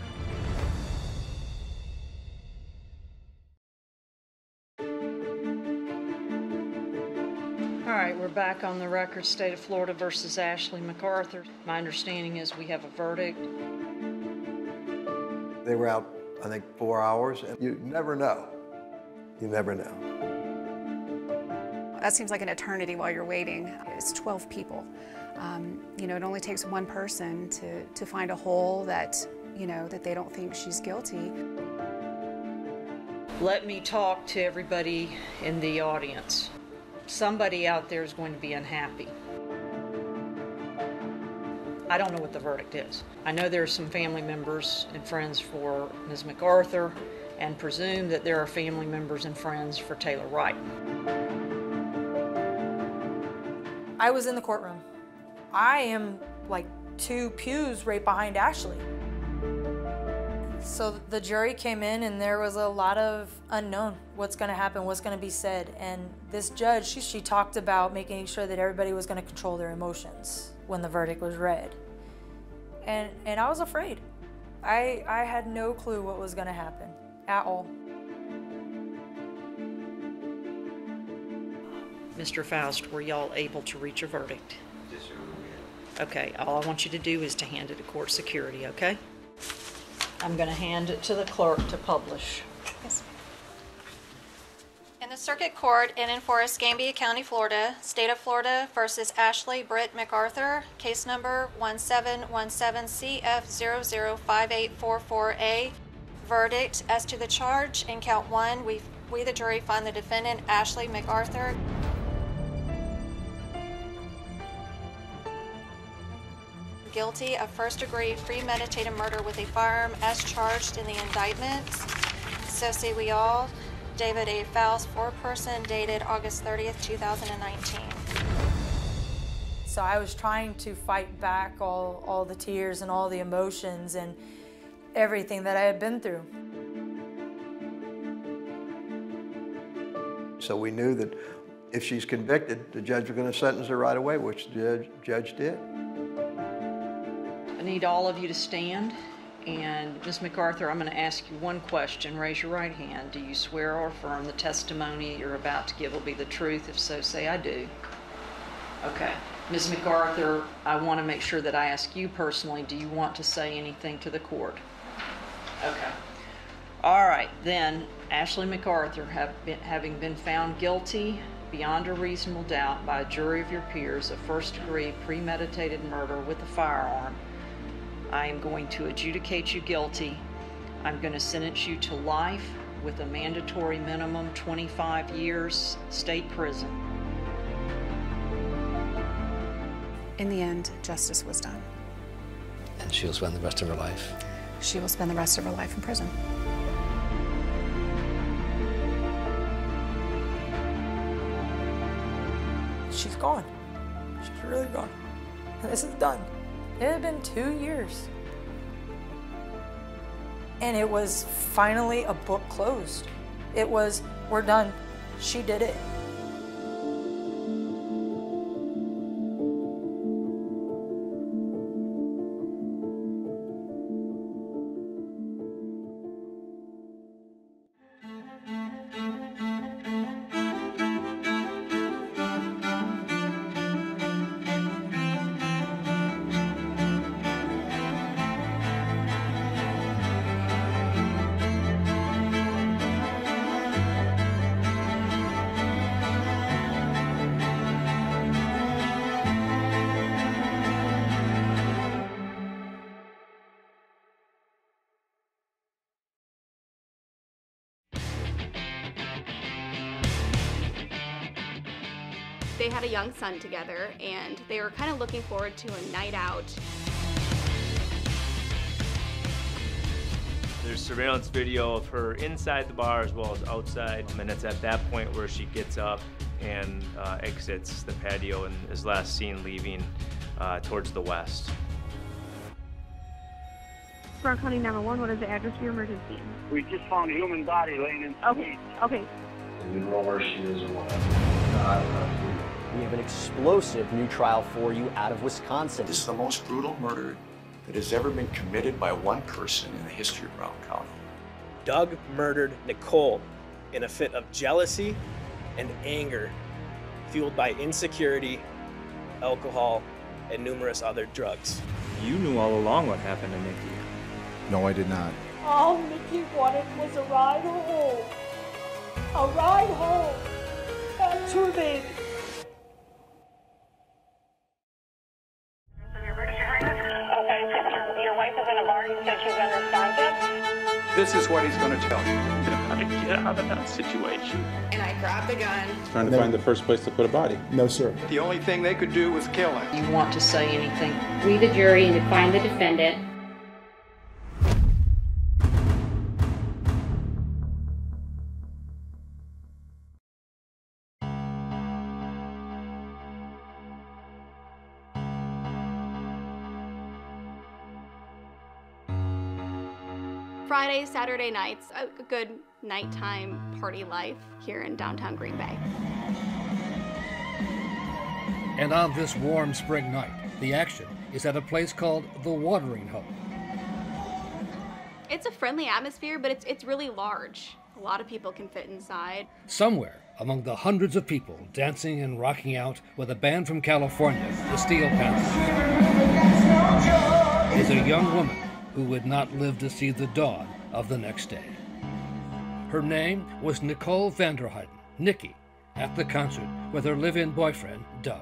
All right, we're back on the record, State of Florida versus Ashley MacArthur. My understanding is we have a verdict. They were out, I think, four hours, and you never know. You never know. That seems like an eternity while you're waiting. It's twelve people. Um, you know, it only takes one person to, to find a hole that, you know, that they don't think she's guilty. Let me talk to everybody in the audience. Somebody out there is going to be unhappy. I don't know what the verdict is. I know there are some family members and friends for Miz MacArthur, and presume that there are family members and friends for Taylor Wright. I was in the courtroom. I am like two pews right behind Ashley. So the jury came in and there was a lot of unknown. What's going to happen? What's going to be said? And this judge, she, she talked about making sure that everybody was going to control their emotions when the verdict was read. And, and I was afraid. I, I had no clue what was going to happen at all. Mister Faust, were y'all able to reach a verdict? Yes, sir. Okay, all I want you to do is to hand it to court security, okay? I'm going to hand it to the clerk to publish. Yes, ma'am. In the circuit court in and for Escambia County, Florida, State of Florida versus Ashley Britt MacArthur, case number one seven one seven C F zero zero five eight four four A, verdict as to the charge in count one, we, we the jury find the defendant Ashley MacArthur. Guilty of first-degree premeditated murder with a firearm as charged in the indictment. So see we all, David A. Faust, four-person, dated August thirtieth, two thousand nineteen. So I was trying to fight back all, all the tears and all the emotions and everything that I had been through. So we knew that if she's convicted, the judge was going to sentence her right away, which the judge did. I need all of you to stand, and Miz MacArthur, I'm going to ask you one question. Raise your right hand. Do you swear or affirm the testimony you're about to give will be the truth? If so, say I do. Okay. Miz MacArthur, I want to make sure that I ask you personally, do you want to say anything to the court? Okay. All right, then, Ashley MacArthur, have been, having been found guilty beyond a reasonable doubt by a jury of your peers of first-degree premeditated murder with a firearm, I am going to adjudicate you guilty. I'm going to sentence you to life with a mandatory minimum twenty-five years state prison. In the end, justice was done. And she'll spend the rest of her life? She will spend the rest of her life in prison. She's gone. She's really gone. This is done. It had been two years. And it was finally a book closed. It was, we're done. She did it. They had a young son together, and they were kind of looking forward to a night out. There's surveillance video of her inside the bar as well as outside, and it's at that point where she gets up and uh, exits the patio and is last seen leaving uh, towards the west. Brown County nine one one, what is the address for your emergency? We just found a human body laying in the street. Okay, okay. We don't know where she is or what. We have an explosive new trial for you out of Wisconsin. This is the most brutal murder that has ever been committed by one person in the history of Brown County. Doug murdered Nicole in a fit of jealousy and anger, fueled by insecurity, alcohol, and numerous other drugs. You knew all along what happened to Nikki. No, I did not. All Nikki wanted was a ride home. A ride home. That's her baby. This is what he's going to tell you. How to get out of that situation. And I grabbed the gun. Trying to no. find the first place to put a body. No, sir. The only thing they could do was kill him. You want to say anything? We, the jury, and to find the defendant. Friday, Saturday nights, a good nighttime party life here in downtown Green Bay. And on this warm spring night, the action is at a place called The Watering Hole. It's a friendly atmosphere, but it's, it's really large. A lot of people can fit inside. Somewhere among the hundreds of people dancing and rocking out with a band from California, the Steel Panthers, is a young woman who would not live to see the dawn of the next day. Her name was Nicole Vanderheyden, Nikki, at the concert with her live-in boyfriend, Doug.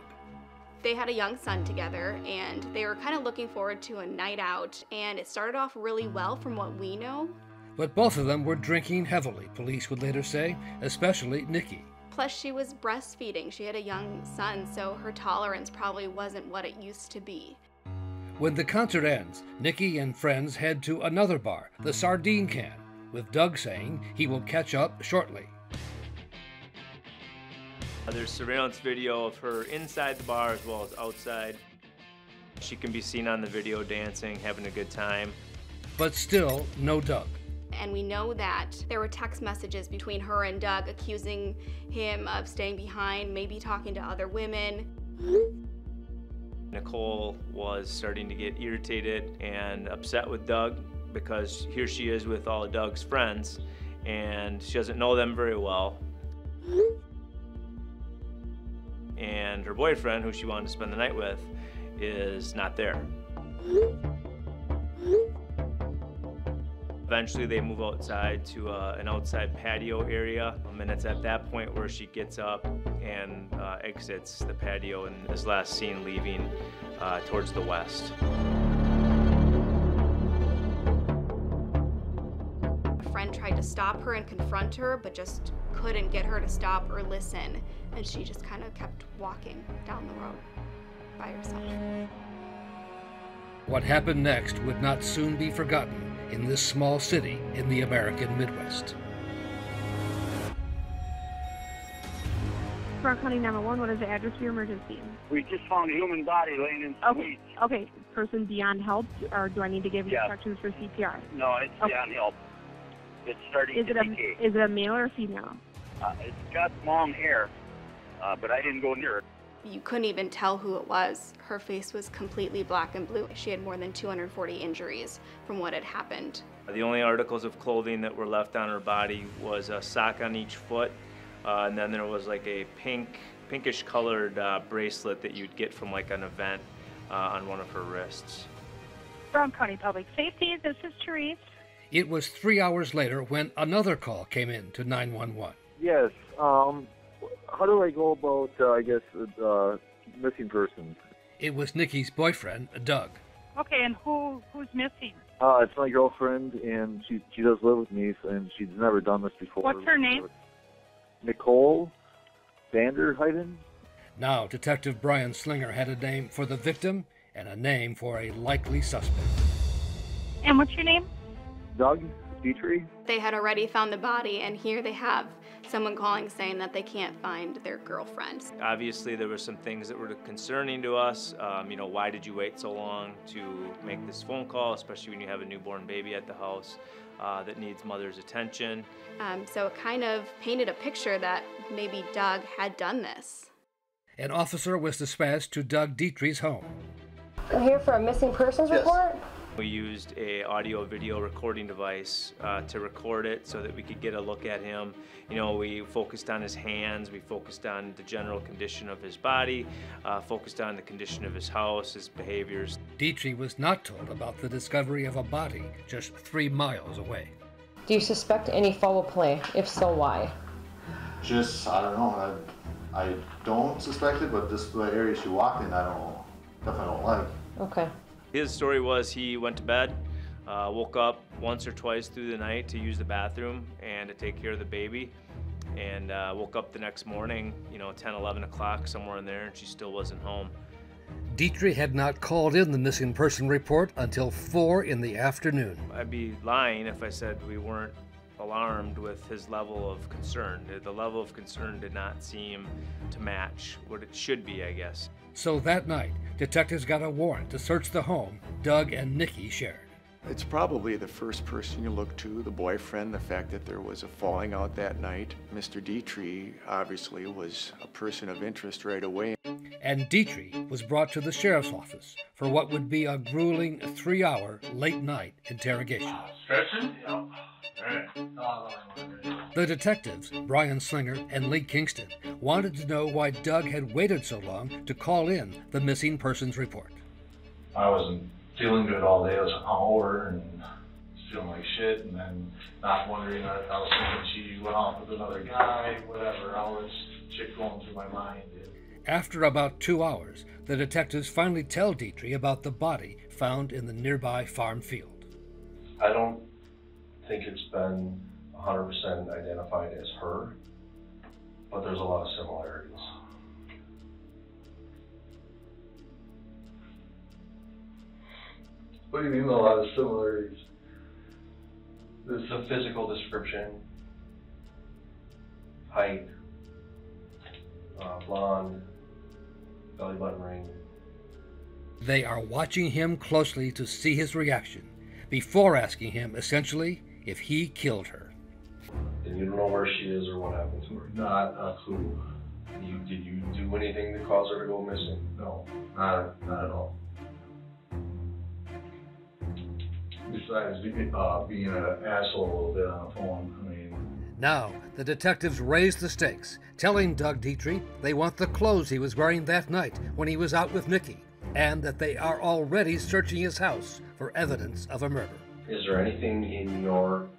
They had a young son together, and they were kind of looking forward to a night out, and it started off really well from what we know. But both of them were drinking heavily, police would later say, especially Nikki. Plus, she was breastfeeding. She had a young son, so her tolerance probably wasn't what it used to be. When the concert ends, Nikki and friends head to another bar, the Sardine Can, with Doug saying he will catch up shortly. There's surveillance video of her inside the bar as well as outside. She can be seen on the video dancing, having a good time. But still, no Doug. And we know that there were text messages between her and Doug accusing him of staying behind, maybe talking to other women. Nicole was starting to get irritated and upset with Doug because here she is with all of Doug's friends and she doesn't know them very well. And her boyfriend, who she wanted to spend the night with, is not there. Eventually, they move outside to uh, an outside patio area, and it's at that point where she gets up and uh, exits the patio and is last seen leaving uh, towards the west. A friend tried to stop her and confront her, but just couldn't get her to stop or listen, and she just kind of kept walking down the road by herself. What happened next would not soon be forgotten in this small city in the American Midwest. Brown County nine one one, what is the address for your emergency? We just found a human body laying in some weeds. Okay, okay. Person beyond help, or do I need to give you yeah. instructions for C P R? No, it's okay. Beyond help. It's starting is to it decay. A, is it a male or female? Uh, it's got long hair, uh, but I didn't go near it. You couldn't even tell who it was. Her face was completely black and blue. She had more than two hundred forty injuries from what had happened. The only articles of clothing that were left on her body was a sock on each foot, uh, and then there was like a pink, pinkish colored uh, bracelet that you'd get from like an event uh, on one of her wrists. Brown County Public Safety, this is Therese. It was three hours later when another call came in to nine one one. Yes. Um... How do I go about, uh, I guess, uh, missing persons? It was Nikki's boyfriend, Doug. Okay, and who who's missing? Uh, it's my girlfriend, and she she does live with me, and she's never done this before. What's her name? Nicole Vanderheyden. Now, Detective Brian Slinger had a name for the victim and a name for a likely suspect. And what's your name? Doug Dietrich. They had already found the body, and here they have someone calling saying that they can't find their girlfriend. Obviously, there were some things that were concerning to us. Um, you know, why did you wait so long to make this phone call, especially when you have a newborn baby at the house uh, that needs mother's attention? Um, so it kind of painted a picture that maybe Doug had done this. An officer was dispatched to Doug Dietrich's home. I'm here for a missing persons yes. report. We used a audio-video recording device uh, to record it so that we could get a look at him. You know, we focused on his hands, we focused on the general condition of his body, uh, focused on the condition of his house, his behaviors. Dietrich was not told about the discovery of a body just three miles away. Do you suspect any foul play? If so, why? Just, I don't know. I, I don't suspect it, but this area she walked in, I don't, definitely don't like. Okay. His story was he went to bed, uh, woke up once or twice through the night to use the bathroom and to take care of the baby, and uh, woke up the next morning, you know, ten, eleven o'clock, somewhere in there, and she still wasn't home. Dietrich had not called in the missing person report until four in the afternoon. I'd be lying if I said we weren't alarmed with his level of concern. The level of concern did not seem to match what it should be, I guess. So that night, detectives got a warrant to search the home Doug and Nikki shared. It's probably the first person you look to, the boyfriend, the fact that there was a falling out that night. Mister Dietrich obviously was a person of interest right away. And Dietrich was brought to the sheriff's office for what would be a grueling three-hour late-night interrogation. Stretching? All right. The detectives, Brian Slinger and Lee Kingston, wanted to know why Doug had waited so long to call in the missing persons report. I wasn't feeling good all day. I was hungover and feeling like shit, and then not wondering. I, I was thinking she went off with another guy, whatever. All this shit going through my mind. After about two hours, the detectives finally tell Dietrich about the body found in the nearby farm field. I don't think it's been one hundred percent identified as her, but there's a lot of similarities. What do you mean a lot of similarities? There's a physical description, height, uh, blonde, belly button ring. They are watching him closely to see his reaction before asking him, essentially, if he killed her. And you don't know where she is or what happened to her? Not a clue. You, did you do anything to cause her to go missing? No, not, not at all. Besides uh, being an asshole a little bit on the phone, I mean. Now, the detectives raise the stakes, telling Doug Dietrich they want the clothes he was wearing that night when he was out with Nikki, and that they are already searching his house for evidence of a murder. Is there anything in your,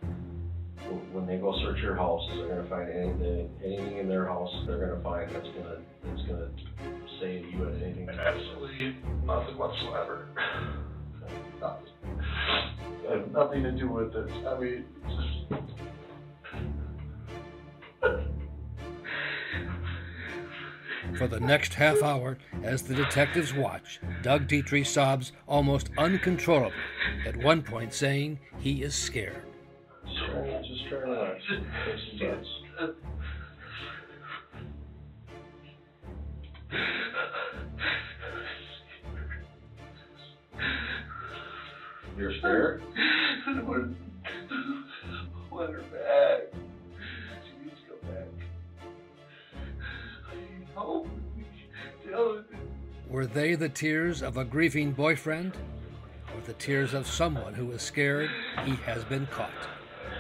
when they go search your house, is they're gonna find anything, anything in their house they're gonna find that's gonna, that's gonna say you had anything? Absolutely nothing whatsoever. Nothing. I have nothing to do with this. I mean, just... For the next half hour, as the detectives watch, Doug Dietrich sobs almost uncontrollably, at one point saying he is scared. Sure, just try to fix some bugs. You're scared? I want to let her back. She needs to go back. I need hope. Tell her. Were they the tears of a grieving boyfriend, or the tears of someone who is scared he has been caught?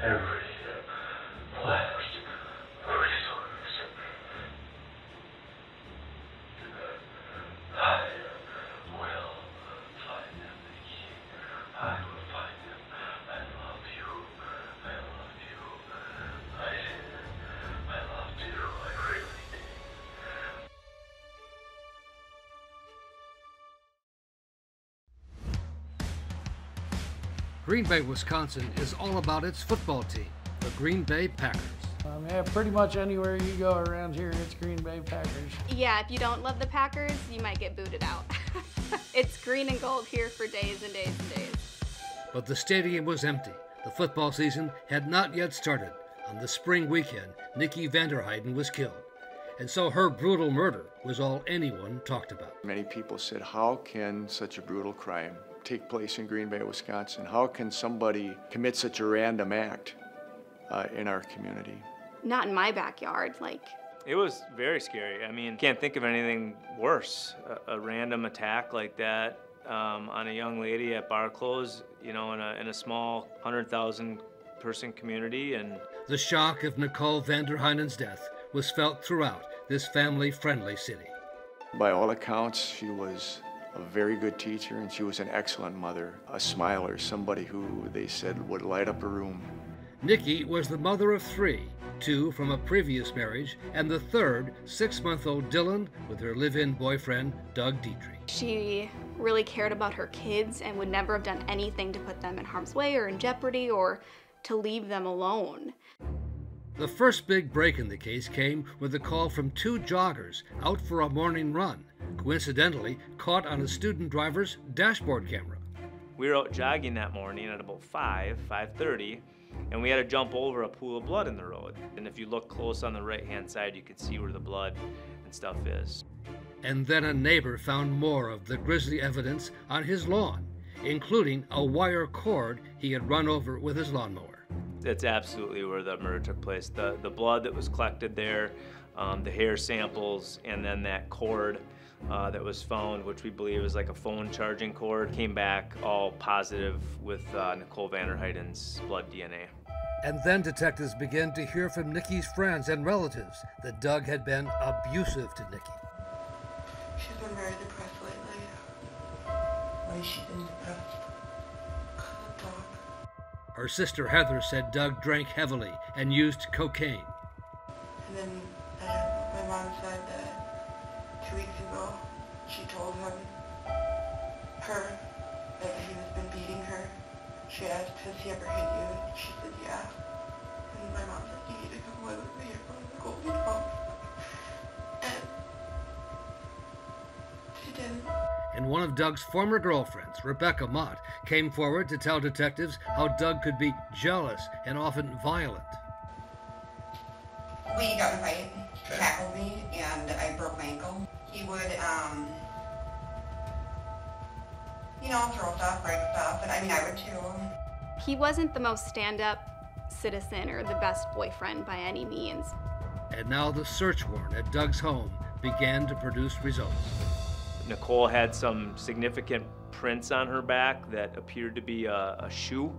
Every last resource. I will find them. I will find them. I love you. I love you. I did. I loved you. I really did. Green Bay, Wisconsin is all about its football team, the Green Bay Packers. Um, yeah, pretty much anywhere you go around here, it's Green Bay Packers. Yeah, if you don't love the Packers, you might get booted out. It's green and gold here for days and days and days. But the stadium was empty. The football season had not yet started. On the spring weekend, Nicole Vanderheyden was killed. And so her brutal murder was all anyone talked about. Many people said, how can such a brutal crime take place in Green Bay, Wisconsin? How can somebody commit such a random act uh, in our community? Not in my backyard, like. It was very scary. I mean, can't think of anything worse. A, a random attack like that um, on a young lady at bar close, you know, in a, in a small one hundred thousand person community. And the shock of Nicole Vanderheyden's death was felt throughout this family-friendly city. By all accounts, she was a very good teacher, and she was an excellent mother, a smiler, somebody who they said would light up a room. Nikki was the mother of three, two from a previous marriage, and the third, six-month-old Dylan, with her live-in boyfriend, Doug Dietrich. She really cared about her kids and would never have done anything to put them in harm's way or in jeopardy or to leave them alone. The first big break in the case came with a call from two joggers out for a morning run, coincidentally caught on a student driver's dashboard camera. We were out jogging that morning at about five, five thirty, and we had to jump over a pool of blood in the road. And if you look close on the right-hand side, you could see where the blood and stuff is. And then a neighbor found more of the grisly evidence on his lawn. including a wire cord he had run over with his lawnmower. That's absolutely where the murder took place. The, the blood that was collected there, um, the hair samples, and then that cord uh, that was found, which we believe is like a phone charging cord, came back all positive with uh, Nicole Vanderheyden's blood D N A. And then detectives began to hear from Nikki's friends and relatives that Doug had been abusive to Nikki. She's been very depressed lately. Why has she been depressed? Her sister Heather said Doug drank heavily and used cocaine. And then uh, my mom said that two weeks ago she told him, her, that he has been beating her. She asked, has he ever hit you? And she said, yeah. And my mom said, you need to come away with me. You're going to go to the house. And she didn't. And one of Doug's former girlfriends, Rebecca Mott, came forward to tell detectives how Doug could be jealous and often violent. We got in a fight, he tackled me, and I broke my ankle. He would, um, you know, throw stuff, break stuff, and I mean, I would too. He wasn't the most stand-up citizen or the best boyfriend by any means. And now the search warrant at Doug's home began to produce results. Nicole had some significant prints on her back that appeared to be a, a shoe,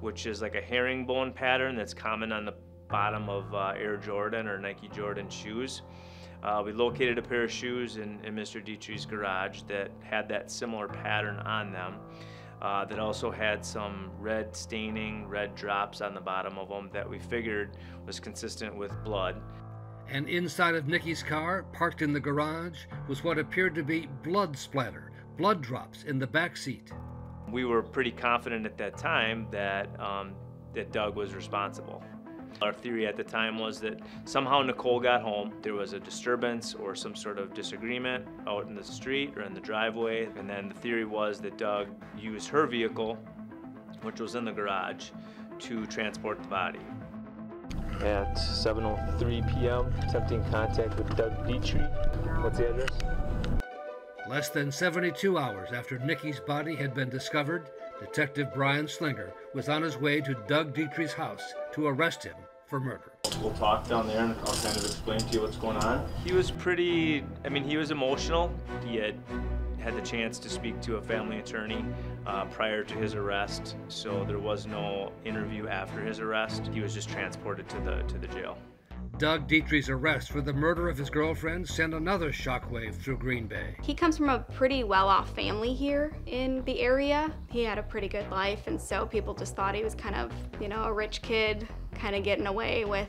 which is like a herringbone pattern that's common on the bottom of uh, Air Jordan or Nike Jordan shoes. Uh, we located a pair of shoes in, in Mister Dietrich's garage that had that similar pattern on them, uh, that also had some red staining, red drops on the bottom of them that we figured was consistent with blood. And inside of Nikki's car, parked in the garage, was what appeared to be blood splatter, blood drops in the back seat. We were pretty confident at that time that, um, that Doug was responsible. Our theory at the time was that somehow Nicole got home, there was a disturbance or some sort of disagreement out in the street or in the driveway, and then the theory was that Doug used her vehicle, which was in the garage, to transport the body. At seven oh three p m, attempting contact with Doug Dietrich. What's the address? Less than seventy-two hours after Nikki's body had been discovered, Detective Brian Slinger was on his way to Doug Dietrich's house to arrest him for murder. We'll talk down there and I'll kind of explain to you what's going on. He was pretty, I mean, he was emotional. He had had the chance to speak to a family attorney uh, prior to his arrest, so there was no interview after his arrest. He was just transported to the to the jail. Doug Dietrich's arrest for the murder of his girlfriend sent another shockwave through Green Bay. He comes from a pretty well-off family here in the area. He had a pretty good life, and so people just thought he was kind of, you know, a rich kid, kind of getting away with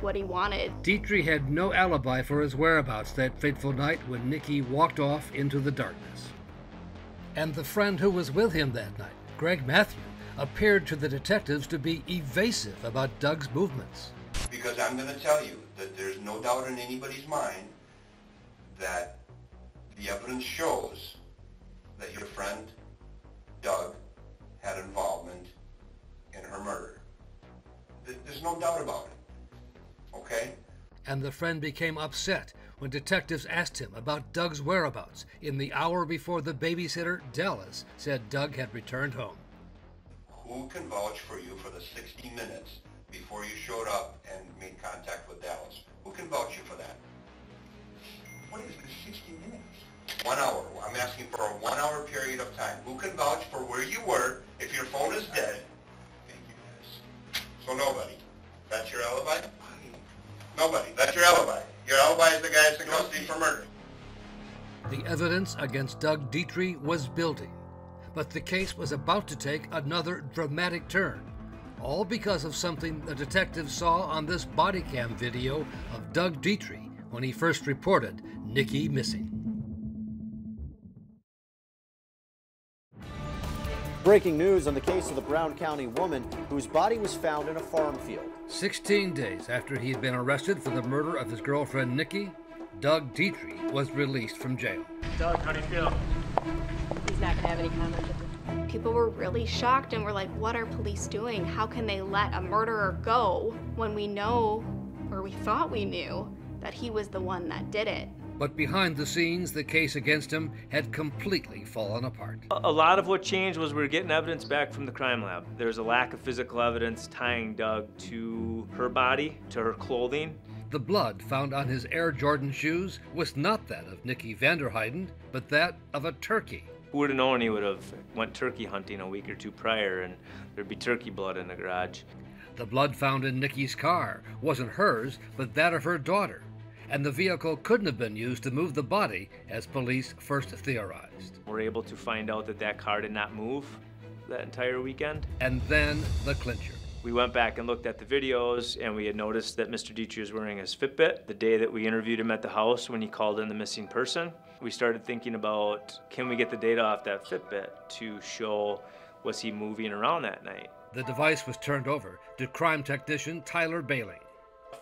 what he wanted. Dietrich had no alibi for his whereabouts that fateful night when Nikki walked off into the darkness. And the friend who was with him that night, Greg Matthew, appeared to the detectives to be evasive about Doug's movements. Because I'm going to tell you that there's no doubt in anybody's mind that the evidence shows that your friend, Doug, had involvement in her murder. There's no doubt about it. Okay. And the friend became upset when detectives asked him about Doug's whereabouts in the hour before the babysitter, Dallas, said Doug had returned home. Who can vouch for you for the sixty minutes before you showed up and made contact with Dallas? Who can vouch you for that? What is the sixty minutes? One hour. I'm asking for a one hour period of time. Who can vouch for where you were if your phone is dead? Thank you, guys. So nobody. That's your alibi? Nobody. That's your alibi. Your alibi is the guy that's in custody for murder. The evidence against Doug Dietrich was building, but the case was about to take another dramatic turn, all because of something the detective saw on this body cam video of Doug Dietrich when he first reported Nikki missing. Breaking news on the case of the Brown County woman whose body was found in a farm field. sixteen days after he had been arrested for the murder of his girlfriend Nikki, Doug Dietrich was released from jail. Doug, how do you feel? He's not going to have any comment. People were really shocked and were like, what are police doing? How can they let a murderer go when we know, or we thought we knew, that he was the one that did it? But behind the scenes, the case against him had completely fallen apart. A lot of what changed was we were getting evidence back from the crime lab. There's a lack of physical evidence tying Doug to her body, to her clothing. The blood found on his Air Jordan shoes was not that of Nicole Vanderheyden, but that of a turkey. Who would have known he would have went turkey hunting a week or two prior and there'd be turkey blood in the garage. The blood found in Nicole's car wasn't hers, but that of her daughter. And the vehicle couldn't have been used to move the body, as police first theorized. We're able to find out that that car did not move that entire weekend. And then the clincher. We went back and looked at the videos, and we had noticed that Mister Dietrich was wearing his Fitbit the day that we interviewed him at the house when he called in the missing person. We started thinking about, can we get the data off that Fitbit to show, was he moving around that night? The device was turned over to crime technician Tyler Bailey.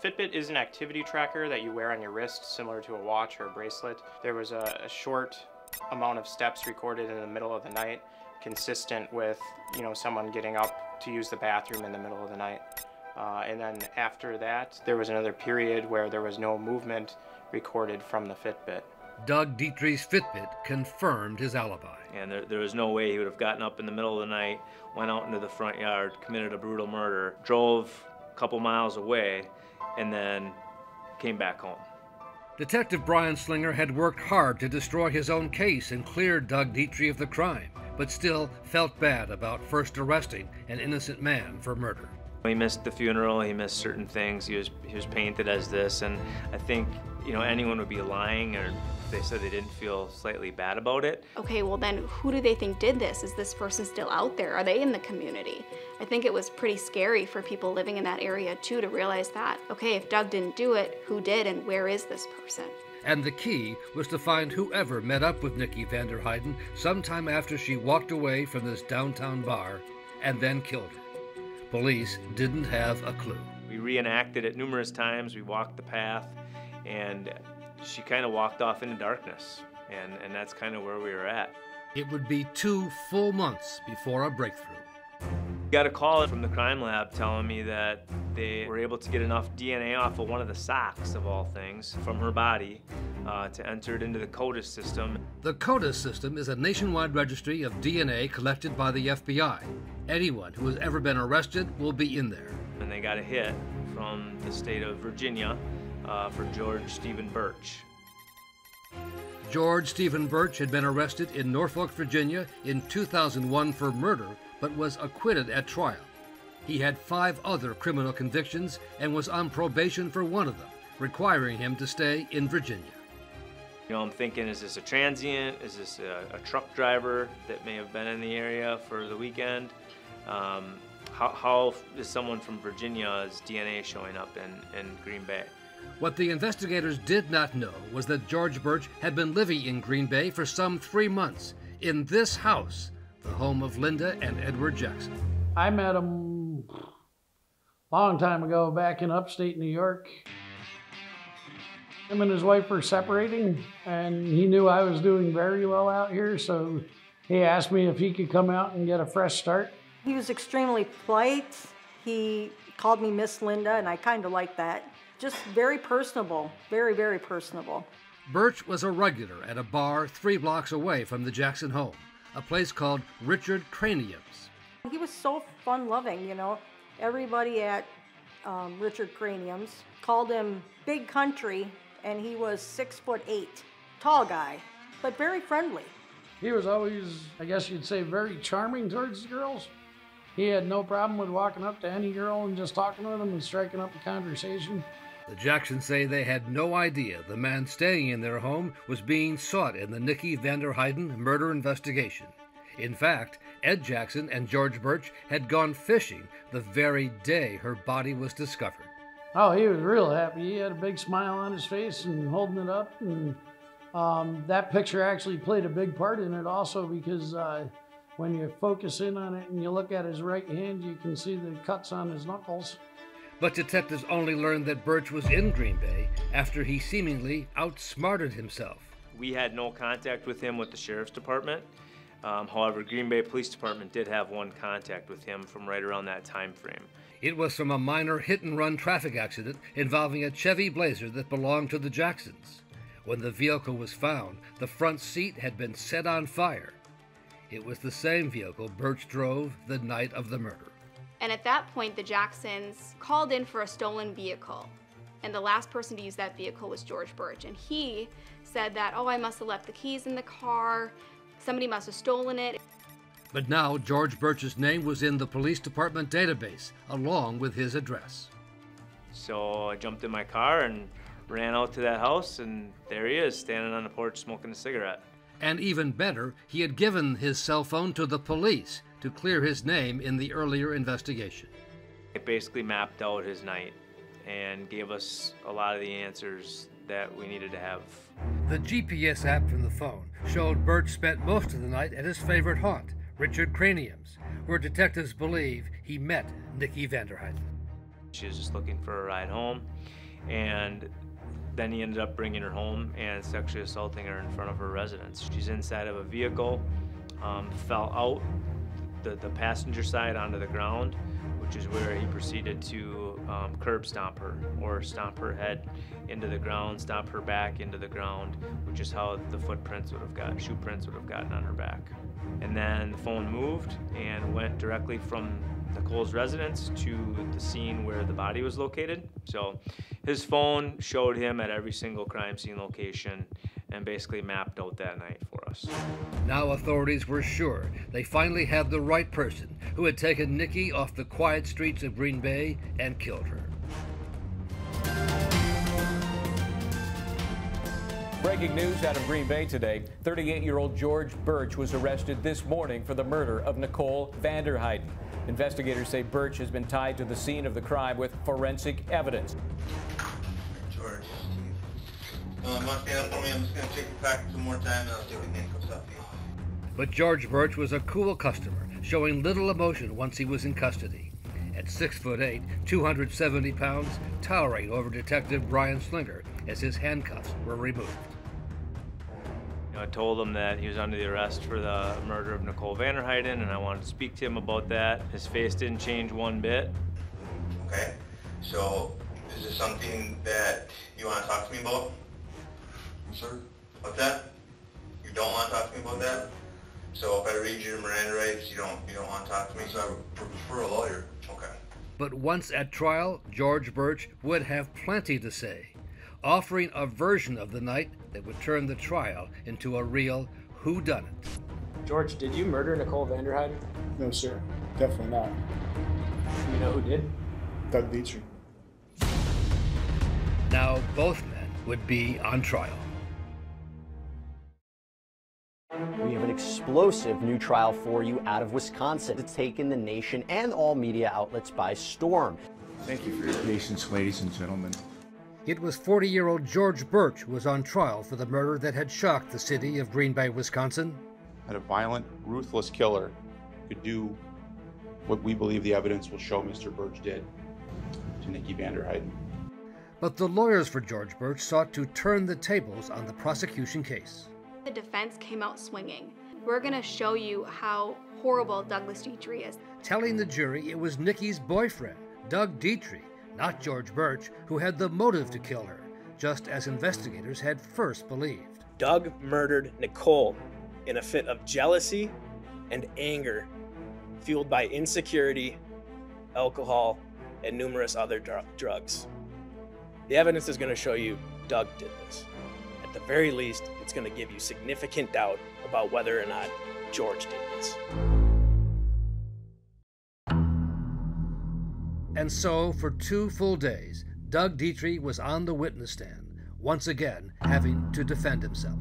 Fitbit is an activity tracker that you wear on your wrist, similar to a watch or a bracelet. There was a, a short amount of steps recorded in the middle of the night, consistent with, you know, someone getting up to use the bathroom in the middle of the night. Uh, and then after that, there was another period where there was no movement recorded from the Fitbit. Doug Dietrich's Fitbit confirmed his alibi. And there, there was no way he would have gotten up in the middle of the night, went out into the front yard, committed a brutal murder, drove a couple miles away, and then came back home. Detective Brian Slinger had worked hard to destroy his own case and clear Doug Dietrich of the crime, but still felt bad about first arresting an innocent man for murder. He missed the funeral, he missed certain things, he was, he was painted as this, and I think, you know, anyone would be lying or they said they didn't feel slightly bad about it. Okay, well then who do they think did this? Is this person still out there? Are they in the community? I think it was pretty scary for people living in that area too to realize that, okay, if Doug didn't do it, who did and where is this person? And the key was to find whoever met up with Nicole Vanderheyden sometime after she walked away from this downtown bar and then killed her. Police didn't have a clue. We reenacted it numerous times. We walked the path, and she kind of walked off into darkness, and, and that's kind of where we were at. It would be two full months before a breakthrough. Got a call from the crime lab telling me that they were able to get enough D N A off of one of the socks, of all things, from her body uh, to enter it into the CODIS system. The CODIS system is a nationwide registry of D N A collected by the F B I. Anyone who has ever been arrested will be in there. And they got a hit from the state of Virginia uh, for George Stephen Burch. George Stephen Burch had been arrested in Norfolk, Virginia in two thousand one for murder, but was acquitted at trial. He had five other criminal convictions and was on probation for one of them, requiring him to stay in Virginia. You know, I'm thinking, is this a transient? Is this a, a truck driver that may have been in the area for the weekend? Um, how, how is someone from Virginia's D N A showing up in, in Green Bay? What the investigators did not know was that George Burch had been living in Green Bay for some three months in this house, the home of Linda and Edward Jackson. I met him a long time ago back in upstate New York. Him and his wife were separating, and he knew I was doing very well out here, so he asked me if he could come out and get a fresh start. He was extremely polite. He called me Miss Linda, and I kind of liked that. Just very personable, very, very personable. Burch was a regular at a bar three blocks away from the Jackson home, a place called Richard Craniums. He was so fun-loving, you know. Everybody at um, Richard Craniums called him Big Country, and he was six foot eight, tall guy, but very friendly. He was always, I guess you'd say, very charming towards the girls. He had no problem with walking up to any girl and just talking with them and striking up a conversation. The Jacksons say they had no idea the man staying in their home was being sought in the Nicole Vanderheyden murder investigation. In fact, Ed Jackson and George Burch had gone fishing the very day her body was discovered. Oh, he was real happy. He had a big smile on his face and holding it up. And um, that picture actually played a big part in it also, because uh, when you focus in on it and you look at his right hand, you can see the cuts on his knuckles. But detectives only learned that Burch was in Green Bay after he seemingly outsmarted himself. We had no contact with him with the sheriff's department. Um, however, Green Bay Police Department did have one contact with him from right around that time frame. It was from a minor hit-and-run traffic accident involving a Chevy Blazer that belonged to the Jacksons. When the vehicle was found, the front seat had been set on fire. It was the same vehicle Burch drove the night of the murder. And at that point, the Jacksons called in for a stolen vehicle. And the last person to use that vehicle was George Burch. And he said that, oh, I must have left the keys in the car. Somebody must have stolen it. But now George Burch's name was in the police department database, along with his address. So I jumped in my car and ran out to that house, and there he is, standing on the porch smoking a cigarette. And even better, he had given his cell phone to the police to clear his name in the earlier investigation. It basically mapped out his night and gave us a lot of the answers that we needed to have. The G P S app from the phone showed Burch spent most of the night at his favorite haunt, Richard Craniums, where detectives believe he met Nicole Vanderheyden. She was just looking for a ride home, and then he ended up bringing her home and sexually assaulting her in front of her residence. She's inside of a vehicle, um, fell out the, the passenger side onto the ground, which is where he proceeded to um, curb stomp her, or stomp her head into the ground, stomp her back into the ground, which is how the footprints would have got, shoe prints would have gotten on her back. And then the phone moved and went directly from Nicole's residence to the scene where the body was located. So his phone showed him at every single crime scene location and basically mapped out that night for us. Now authorities were sure they finally had the right person who had taken Nicole off the quiet streets of Green Bay and killed her. Breaking news out of Green Bay today, thirty-eight-year-old George Burch was arrested this morning for the murder of Nicole Vanderheyden. Investigators say Burch has been tied to the scene of the crime with forensic evidence. George, um, I'm going to take it back some more time and I'll see if the name comes up here. But George Burch was a cool customer, showing little emotion once he was in custody. At six foot eight, two hundred seventy pounds, towering over Detective Brian Slinger as his handcuffs were removed. You know, I told him that he was under the arrest for the murder of Nicole Vanderheyden, and I wanted to speak to him about that. His face didn't change one bit. Okay, so is this something that you want to talk to me about? Sir? About that? You don't want to talk to me about that? So if I read your Miranda rights, you don't, you don't want to talk to me? So I would prefer a lawyer. Okay. But once at trial, George Burch would have plenty to say, offering a version of the night that would turn the trial into a real whodunit. George, did you murder Nicole Vanderheyden? No, sir. Definitely not. You know who did? Doug Dietrich. Now both men would be on trial. We have an explosive new trial for you out of Wisconsin. It's taken the nation and all media outlets by storm. Thank you for your patience, ladies and gentlemen. It was forty-year-old George Burch who was on trial for the murder that had shocked the city of Green Bay, Wisconsin. And a violent, ruthless killer could do what we believe the evidence will show Mister Burch did to Nicole Vanderheyden. But the lawyers for George Burch sought to turn the tables on the prosecution case. The defense came out swinging. We're going to show you how horrible Douglas Dietrich is. Telling the jury it was Nicole's boyfriend, Doug Dietrich, not George Burch, who had the motive to kill her, just as investigators had first believed. Doug murdered Nicole in a fit of jealousy and anger, fueled by insecurity, alcohol, and numerous other dr- drugs. The evidence is going to show you Doug did this. At the very least, it's going to give you significant doubt about whether or not George did this. And so, for two full days, Doug Dietrich was on the witness stand, once again having to defend himself.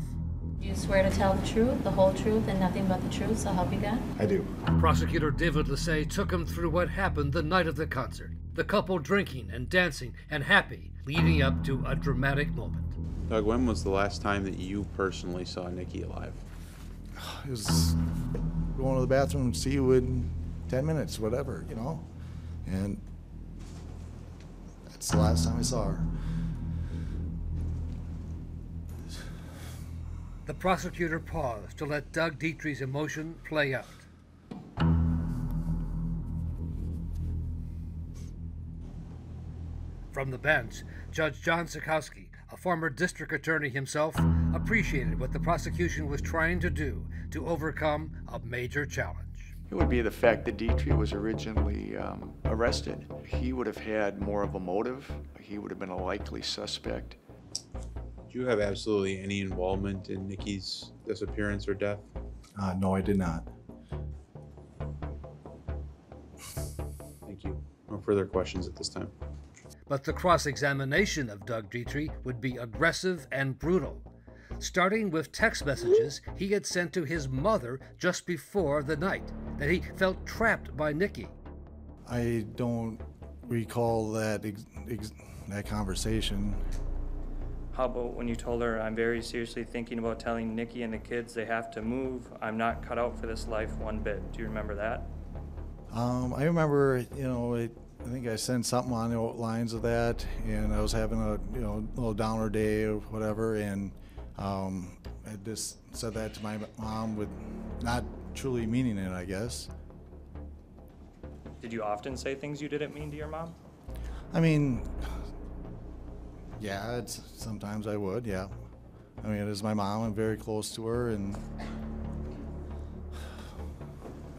Do you swear to tell the truth, the whole truth, and nothing but the truth, so help you God? I do. Prosecutor David Lessay took him through what happened the night of the concert, the couple drinking and dancing and happy, leading up to a dramatic moment. Doug, when was the last time that you personally saw Nicole alive? It was going to the bathroom, see you in ten minutes, whatever, you know? And it's the last time I saw her. The prosecutor paused to let Doug Dietrich's emotion play out. From the bench, Judge John Sikowski a former district attorney himself, appreciated what the prosecution was trying to do to overcome a major challenge. It would be the fact that Dietrich was originally um, arrested. He would have had more of a motive. He would have been a likely suspect. Did you have absolutely any involvement in Nikki's disappearance or death? Uh, no, I did not. Thank you. No further questions at this time. But the cross-examination of Doug Dietrich would be aggressive and brutal, starting with text messages he had sent to his mother just before the night, that he felt trapped by Nikki. I don't recall that ex ex that conversation. How about when you told her, I'm very seriously thinking about telling Nikki and the kids they have to move. I'm not cut out for this life one bit. Do you remember that? Um, I remember, you know, it, I think I sent something on the lines of that, and I was having a, you know, little downer day or whatever, and um, I just said that to my mom with not truly meaning it, I guess. Did you often say things you didn't mean to your mom? I mean, yeah, it's, sometimes I would, yeah. I mean, it is my mom, I'm very close to her, and...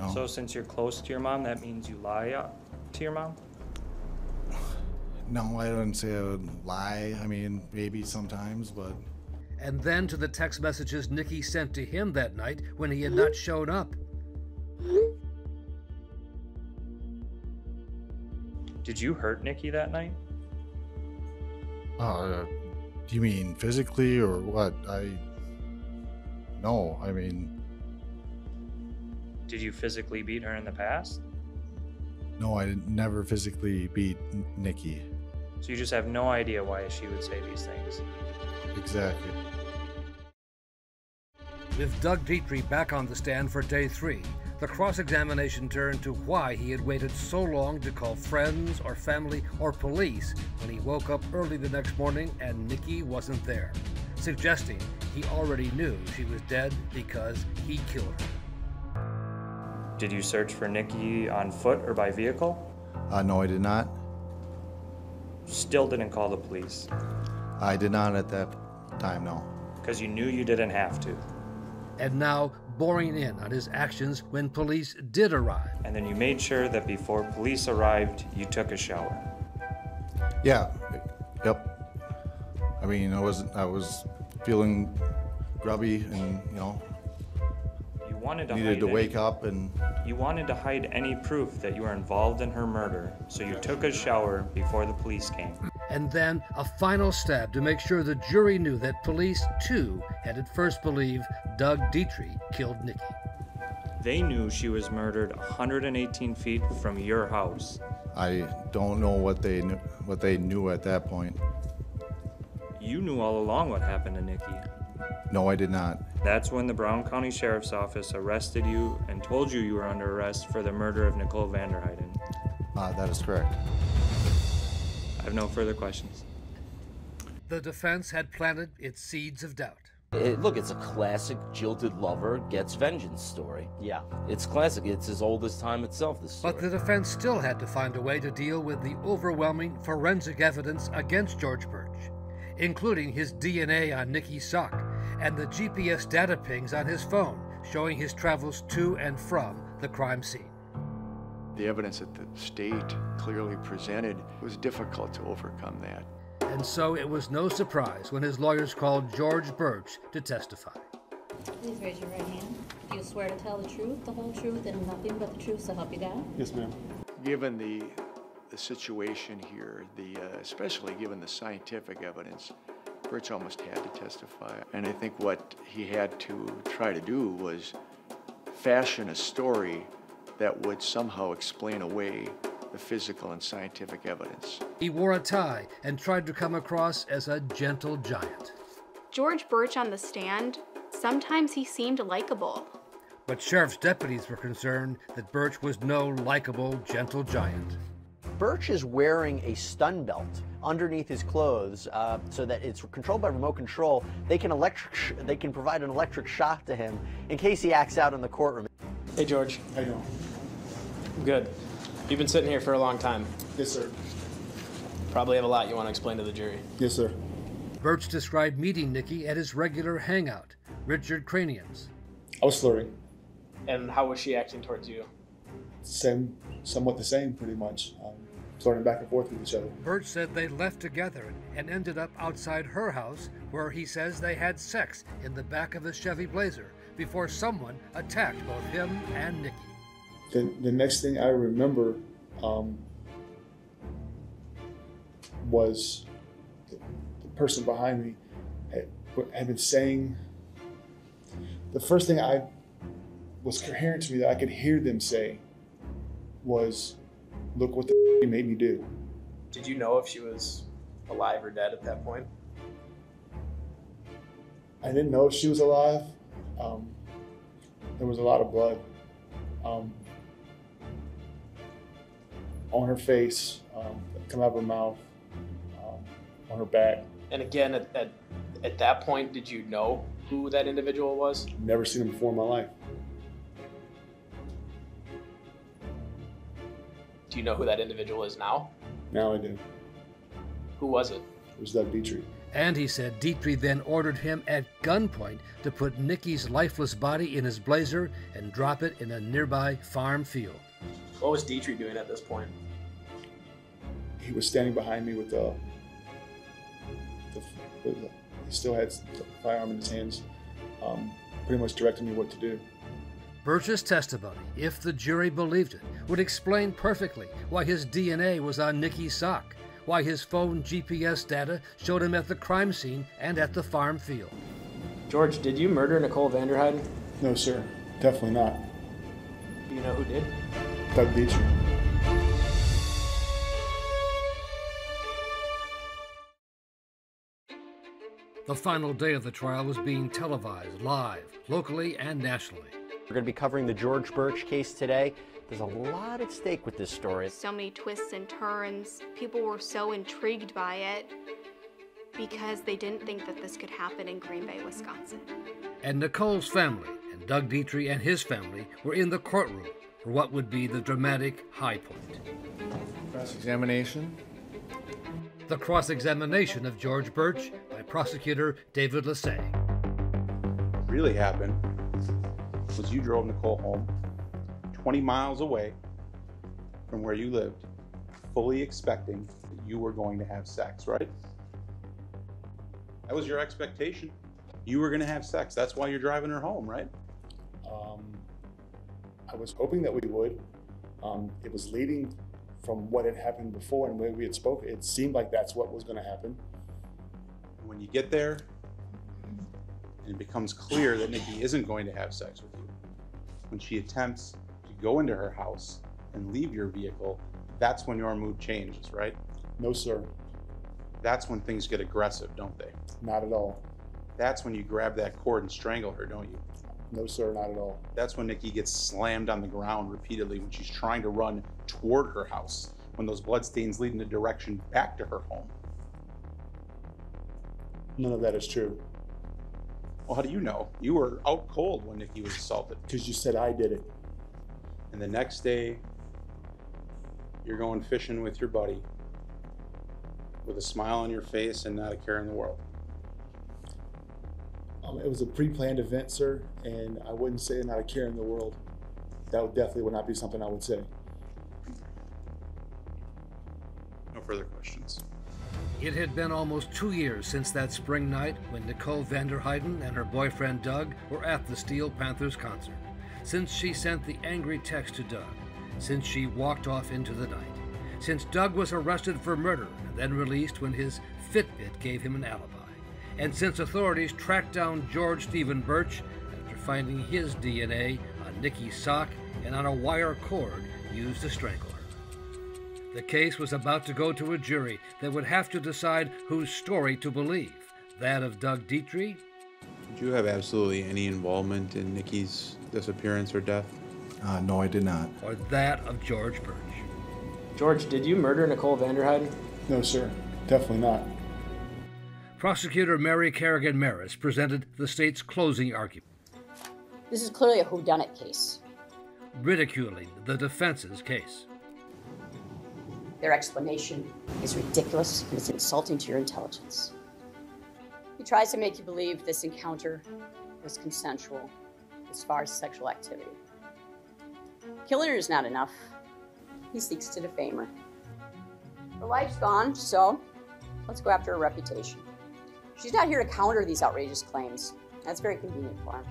No. So since you're close to your mom, that means you lie to your mom? No, I wouldn't say I would lie. I mean, maybe sometimes, but... And then to the text messages Nikki sent to him that night when he had not shown up. Did you hurt Nikki that night? Uh, do you mean physically or what? I, no, I mean. Did you physically beat her in the past? No, I never physically beat Nikki. So you just have no idea why she would say these things? Exactly. With Doug Dietrich back on the stand for day three, the cross-examination turned to why he had waited so long to call friends or family or police when he woke up early the next morning and Nikki wasn't there, suggesting he already knew she was dead because he killed her. Did you search for Nikki on foot or by vehicle? Uh, no, I did not. Still didn't call the police? I did not at that time, no. Because you knew you didn't have to. And now boring in on his actions when police did arrive. And then you made sure that before police arrived, you took a shower. Yeah, yep. I mean, I was, I was feeling grubby and, you know, you wanted to needed to wake any, up and... You wanted to hide any proof that you were involved in her murder, so you took a shower before the police came. And then a final stab to make sure the jury knew that police, too, had at first believed Doug Dietrich killed Nikki. They knew she was murdered one hundred eighteen feet from your house. I don't know what they knew, what they knew at that point. You knew all along what happened to Nikki. No, I did not. That's when the Brown County Sheriff's Office arrested you and told you you were under arrest for the murder of Nicole Vanderheyden. Uh, that is correct. I have no further questions. The defense had planted its seeds of doubt. It, look, it's a classic jilted lover gets vengeance story. Yeah. It's classic. It's as old as time itself, this story. But the defense still had to find a way to deal with the overwhelming forensic evidence against George Burch, including his D N A on Nikki's sock and the G P S data pings on his phone showing his travels to and from the crime scene. The evidence that the state clearly presented, it was difficult to overcome that. And so it was no surprise when his lawyers called George Burch to testify. Please raise your right hand. Do you swear to tell the truth, the whole truth, and nothing but the truth, so help you God? Yes, ma'am. Given the, the situation here, the uh, especially given the scientific evidence, Burch almost had to testify. And I think what he had to try to do was fashion a story that would somehow explain away the physical and scientific evidence. He wore a tie and tried to come across as a gentle giant. George Burch on the stand, sometimes he seemed likable. But sheriff's deputies were concerned that Burch was no likable gentle giant. Burch is wearing a stun belt underneath his clothes, uh, so that it's controlled by remote control. They can electric sh they can provide an electric shock to him in case he acts out in the courtroom. Hey George, how you doing? Good. You've been sitting here for a long time. Yes, sir. Probably have a lot you want to explain to the jury. Yes, sir. Burch described meeting Nikki at his regular hangout, Richard Craniums. I was slurring. And how was she acting towards you? Same, somewhat the same, pretty much. Um, flirting back and forth with each other. Burch said they left together and ended up outside her house, where he says they had sex in the back of his Chevy Blazer before someone attacked both him and Nikki. The, the next thing I remember um, was the, the person behind me had, had been saying, the first thing I was coherent to me that I could hear them say was, look what the f you made me do. Did you know if she was alive or dead at that point? I didn't know if she was alive. Um, there was a lot of blood um, on her face, um, come out of her mouth, um, on her back. And again, at, at, at that point, did you know who that individual was? Never seen him before in my life. Do you know who that individual is now? Now I do. Who was it? It was Doug Dietrich. And he said Dietrich then ordered him at gunpoint to put Nikki's lifeless body in his Blazer and drop it in a nearby farm field. What was Dietrich doing at this point? He was standing behind me with the, the, with the he still had the firearm in his hands, um, pretty much directing me what to do. Burch's testimony, if the jury believed it, would explain perfectly why his D N A was on Nikki's sock, why his phone G P S data showed him at the crime scene and at the farm field. George, did you murder Nicole Vanderheyden? No, sir. Definitely not. Do you know who did? Doug Dietrich. The final day of the trial was being televised live, locally and nationally. We're going to be covering the George Burch case today. There's a lot at stake with this story. So many twists and turns. People were so intrigued by it because they didn't think that this could happen in Green Bay, Wisconsin. And Nicole's family and Doug Dietrich and his family were in the courtroom for what would be the dramatic high point. Cross-examination. The cross-examination of George Burch by prosecutor David Lessay. What really happened was you drove Nicole home twenty miles away from where you lived, fully expecting that you were going to have sex, right? That was your expectation. You were gonna have sex. That's why you're driving her home, right? Um, I was hoping that we would. Um, it was leading from what had happened before and where we had spoken. It seemed like that's what was gonna happen. When you get there, and it becomes clear that Nikki isn't going to have sex with you. When she attempts to go into her house and leave your vehicle, that's when your mood changes, right? No, sir. That's when things get aggressive, don't they? Not at all. That's when you grab that cord and strangle her, don't you? No, sir, not at all. That's when Nikki gets slammed on the ground repeatedly when she's trying to run toward her house, when those bloodstains lead in a direction back to her home. None of that is true. Well, how do you know? You were out cold when Nikki was assaulted. Because you said I did it. And the next day, you're going fishing with your buddy with a smile on your face and not a care in the world. Um, it was a pre-planned event, sir, and I wouldn't say not a care in the world. That would definitely would not be something I would say. No further questions. It had been almost two years since that spring night when Nicole Vanderheyden and her boyfriend Doug were at the Steel Panthers concert, since she sent the angry text to Doug, since she walked off into the night, since Doug was arrested for murder and then released when his Fitbit gave him an alibi, and since authorities tracked down George Stephen Burch after finding his D N A on Nikki's sock and on a wire cord used to strangle. The case was about to go to a jury that would have to decide whose story to believe, that of Doug Dietrich. Did you have absolutely any involvement in Nikki's disappearance or death? Uh, no, I did not. Or that of George Burch. George, did you murder Nicole Vanderheyden? No, sir. Definitely not. Prosecutor Mary Kerrigan Maris presented the state's closing argument. This is clearly a whodunit case. Ridiculing the defense's case. Their explanation is ridiculous and it's insulting to your intelligence. He tries to make you believe this encounter was consensual as far as sexual activity. Killer is not enough. He seeks to defame her. Her life's gone, so let's go after her reputation. She's not here to counter these outrageous claims. That's very convenient for him.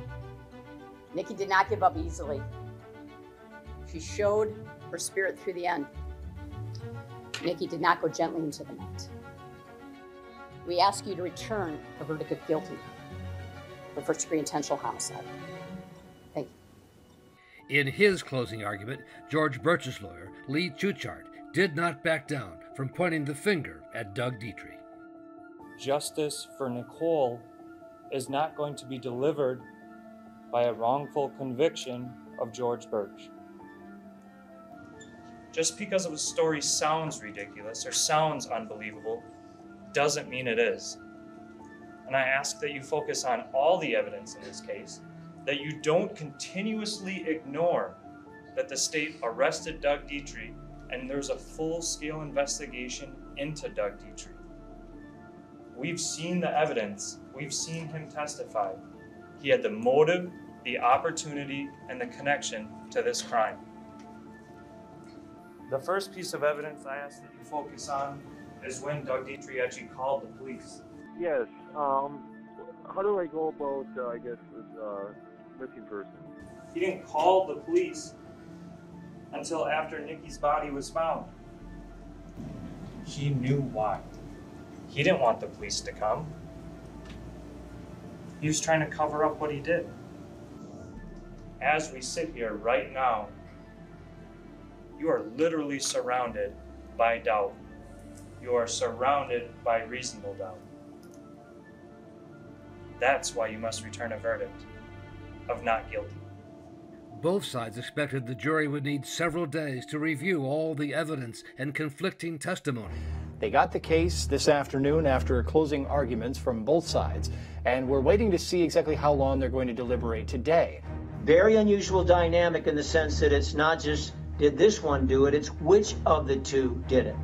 Nikki did not give up easily. She showed her spirit through the end. Nikki did not go gently into the night. We ask you to return a verdict of guilty for first-degree intentional homicide. Thank you. In his closing argument, George Burch's lawyer, Lee Chuchart, did not back down from pointing the finger at Doug Dietrich. Justice for Nicole is not going to be delivered by a wrongful conviction of George Burch. Just because a story sounds ridiculous or sounds unbelievable doesn't mean it is. And I ask that you focus on all the evidence in this case, that you don't continuously ignore that the state arrested Doug Dietrich and there's a full-scale investigation into Doug Dietrich. We've seen the evidence, we've seen him testify. He had the motive, the opportunity, and the connection to this crime. The first piece of evidence I ask that you focus on is when Doug Dietrich actually called the police. Yes. Um, how do I go about, uh, I guess, this uh, missing person? He didn't call the police until after Nikki's body was found. He knew why. He didn't want the police to come. He was trying to cover up what he did. As we sit here right now, you are literally surrounded by doubt. You are surrounded by reasonable doubt. That's why you must return a verdict of not guilty. Both sides expected the jury would need several days to review all the evidence and conflicting testimony. They got the case this afternoon after closing arguments from both sides, and we're waiting to see exactly how long they're going to deliberate today. Very unusual dynamic in the sense that it's not just did this one do it, it's which of the two did it.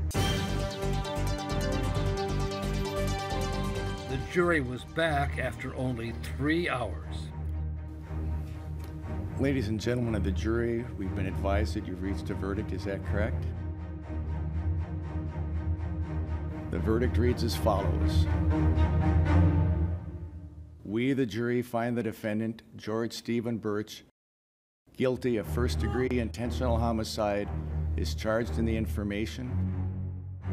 The jury was back after only three hours. Ladies and gentlemen of the jury, we've been advised that you've reached a verdict. Is that correct? The verdict reads as follows. We, the jury, find the defendant, George Stephen Burch, guilty of first-degree intentional homicide, is charged in the information.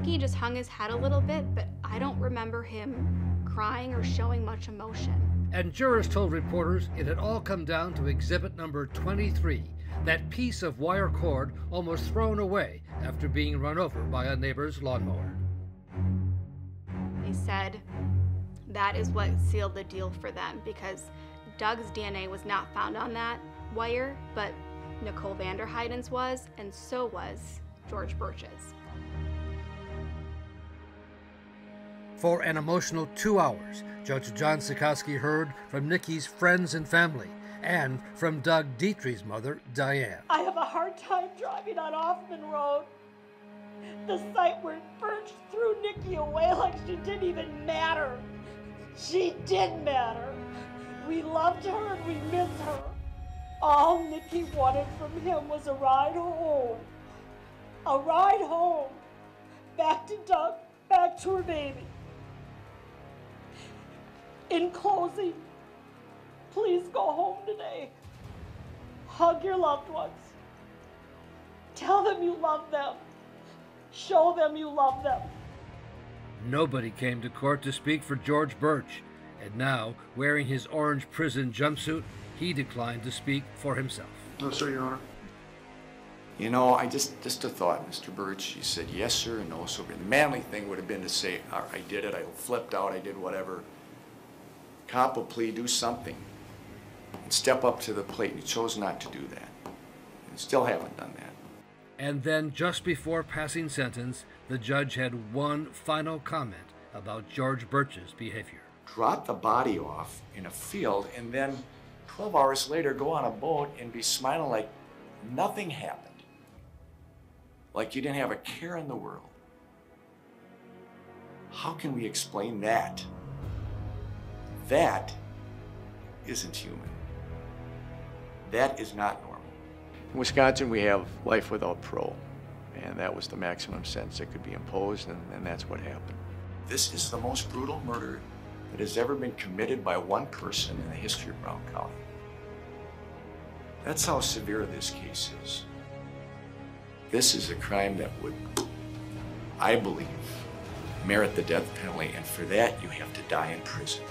He just hung his head a little bit, but I don't remember him crying or showing much emotion. And jurors told reporters it had all come down to exhibit number twenty-three, that piece of wire cord almost thrown away after being run over by a neighbor's lawnmower. They said that is what sealed the deal for them, because Doug's D N A was not found on that wire, but Nicole Vanderheyden's was, and so was George Burch's. For an emotional two hours, Judge John Sikoski heard from Nikki's friends and family and from Doug Dietrich's mother, Diane. I have a hard time driving on Hoffman Road, the site where Burch threw Nikki away like she didn't even matter. She did matter. We loved her and we missed her. All Nikki wanted from him was a ride home, a ride home, back to Doug, back to her baby. In closing, please go home today. Hug your loved ones. Tell them you love them. Show them you love them. Nobody came to court to speak for George Burch, and now, wearing his orange prison jumpsuit, he declined to speak for himself. No, sir, Your Honor. You know, I just, just a thought, Mister Burch. You said yes, sir, and no, sir. The manly thing would have been to say, I did it, I flipped out, I did whatever. Cop a plea, do something, and step up to the plate. You chose not to do that, and still haven't done that. And then, just before passing sentence, the judge had one final comment about George Burch's behavior. Drop the body off in a field, and then twelve hours later, go on a boat and be smiling like nothing happened. Like you didn't have a care in the world. How can we explain that? That isn't human. That is not normal. In Wisconsin, we have life without parole, and that was the maximum sentence that could be imposed, and, and that's what happened. This is the most brutal murder that has ever been committed by one person in the history of Brown County. That's how severe this case is. This is a crime that would, I believe, merit the death penalty, and for that you have to die in prison.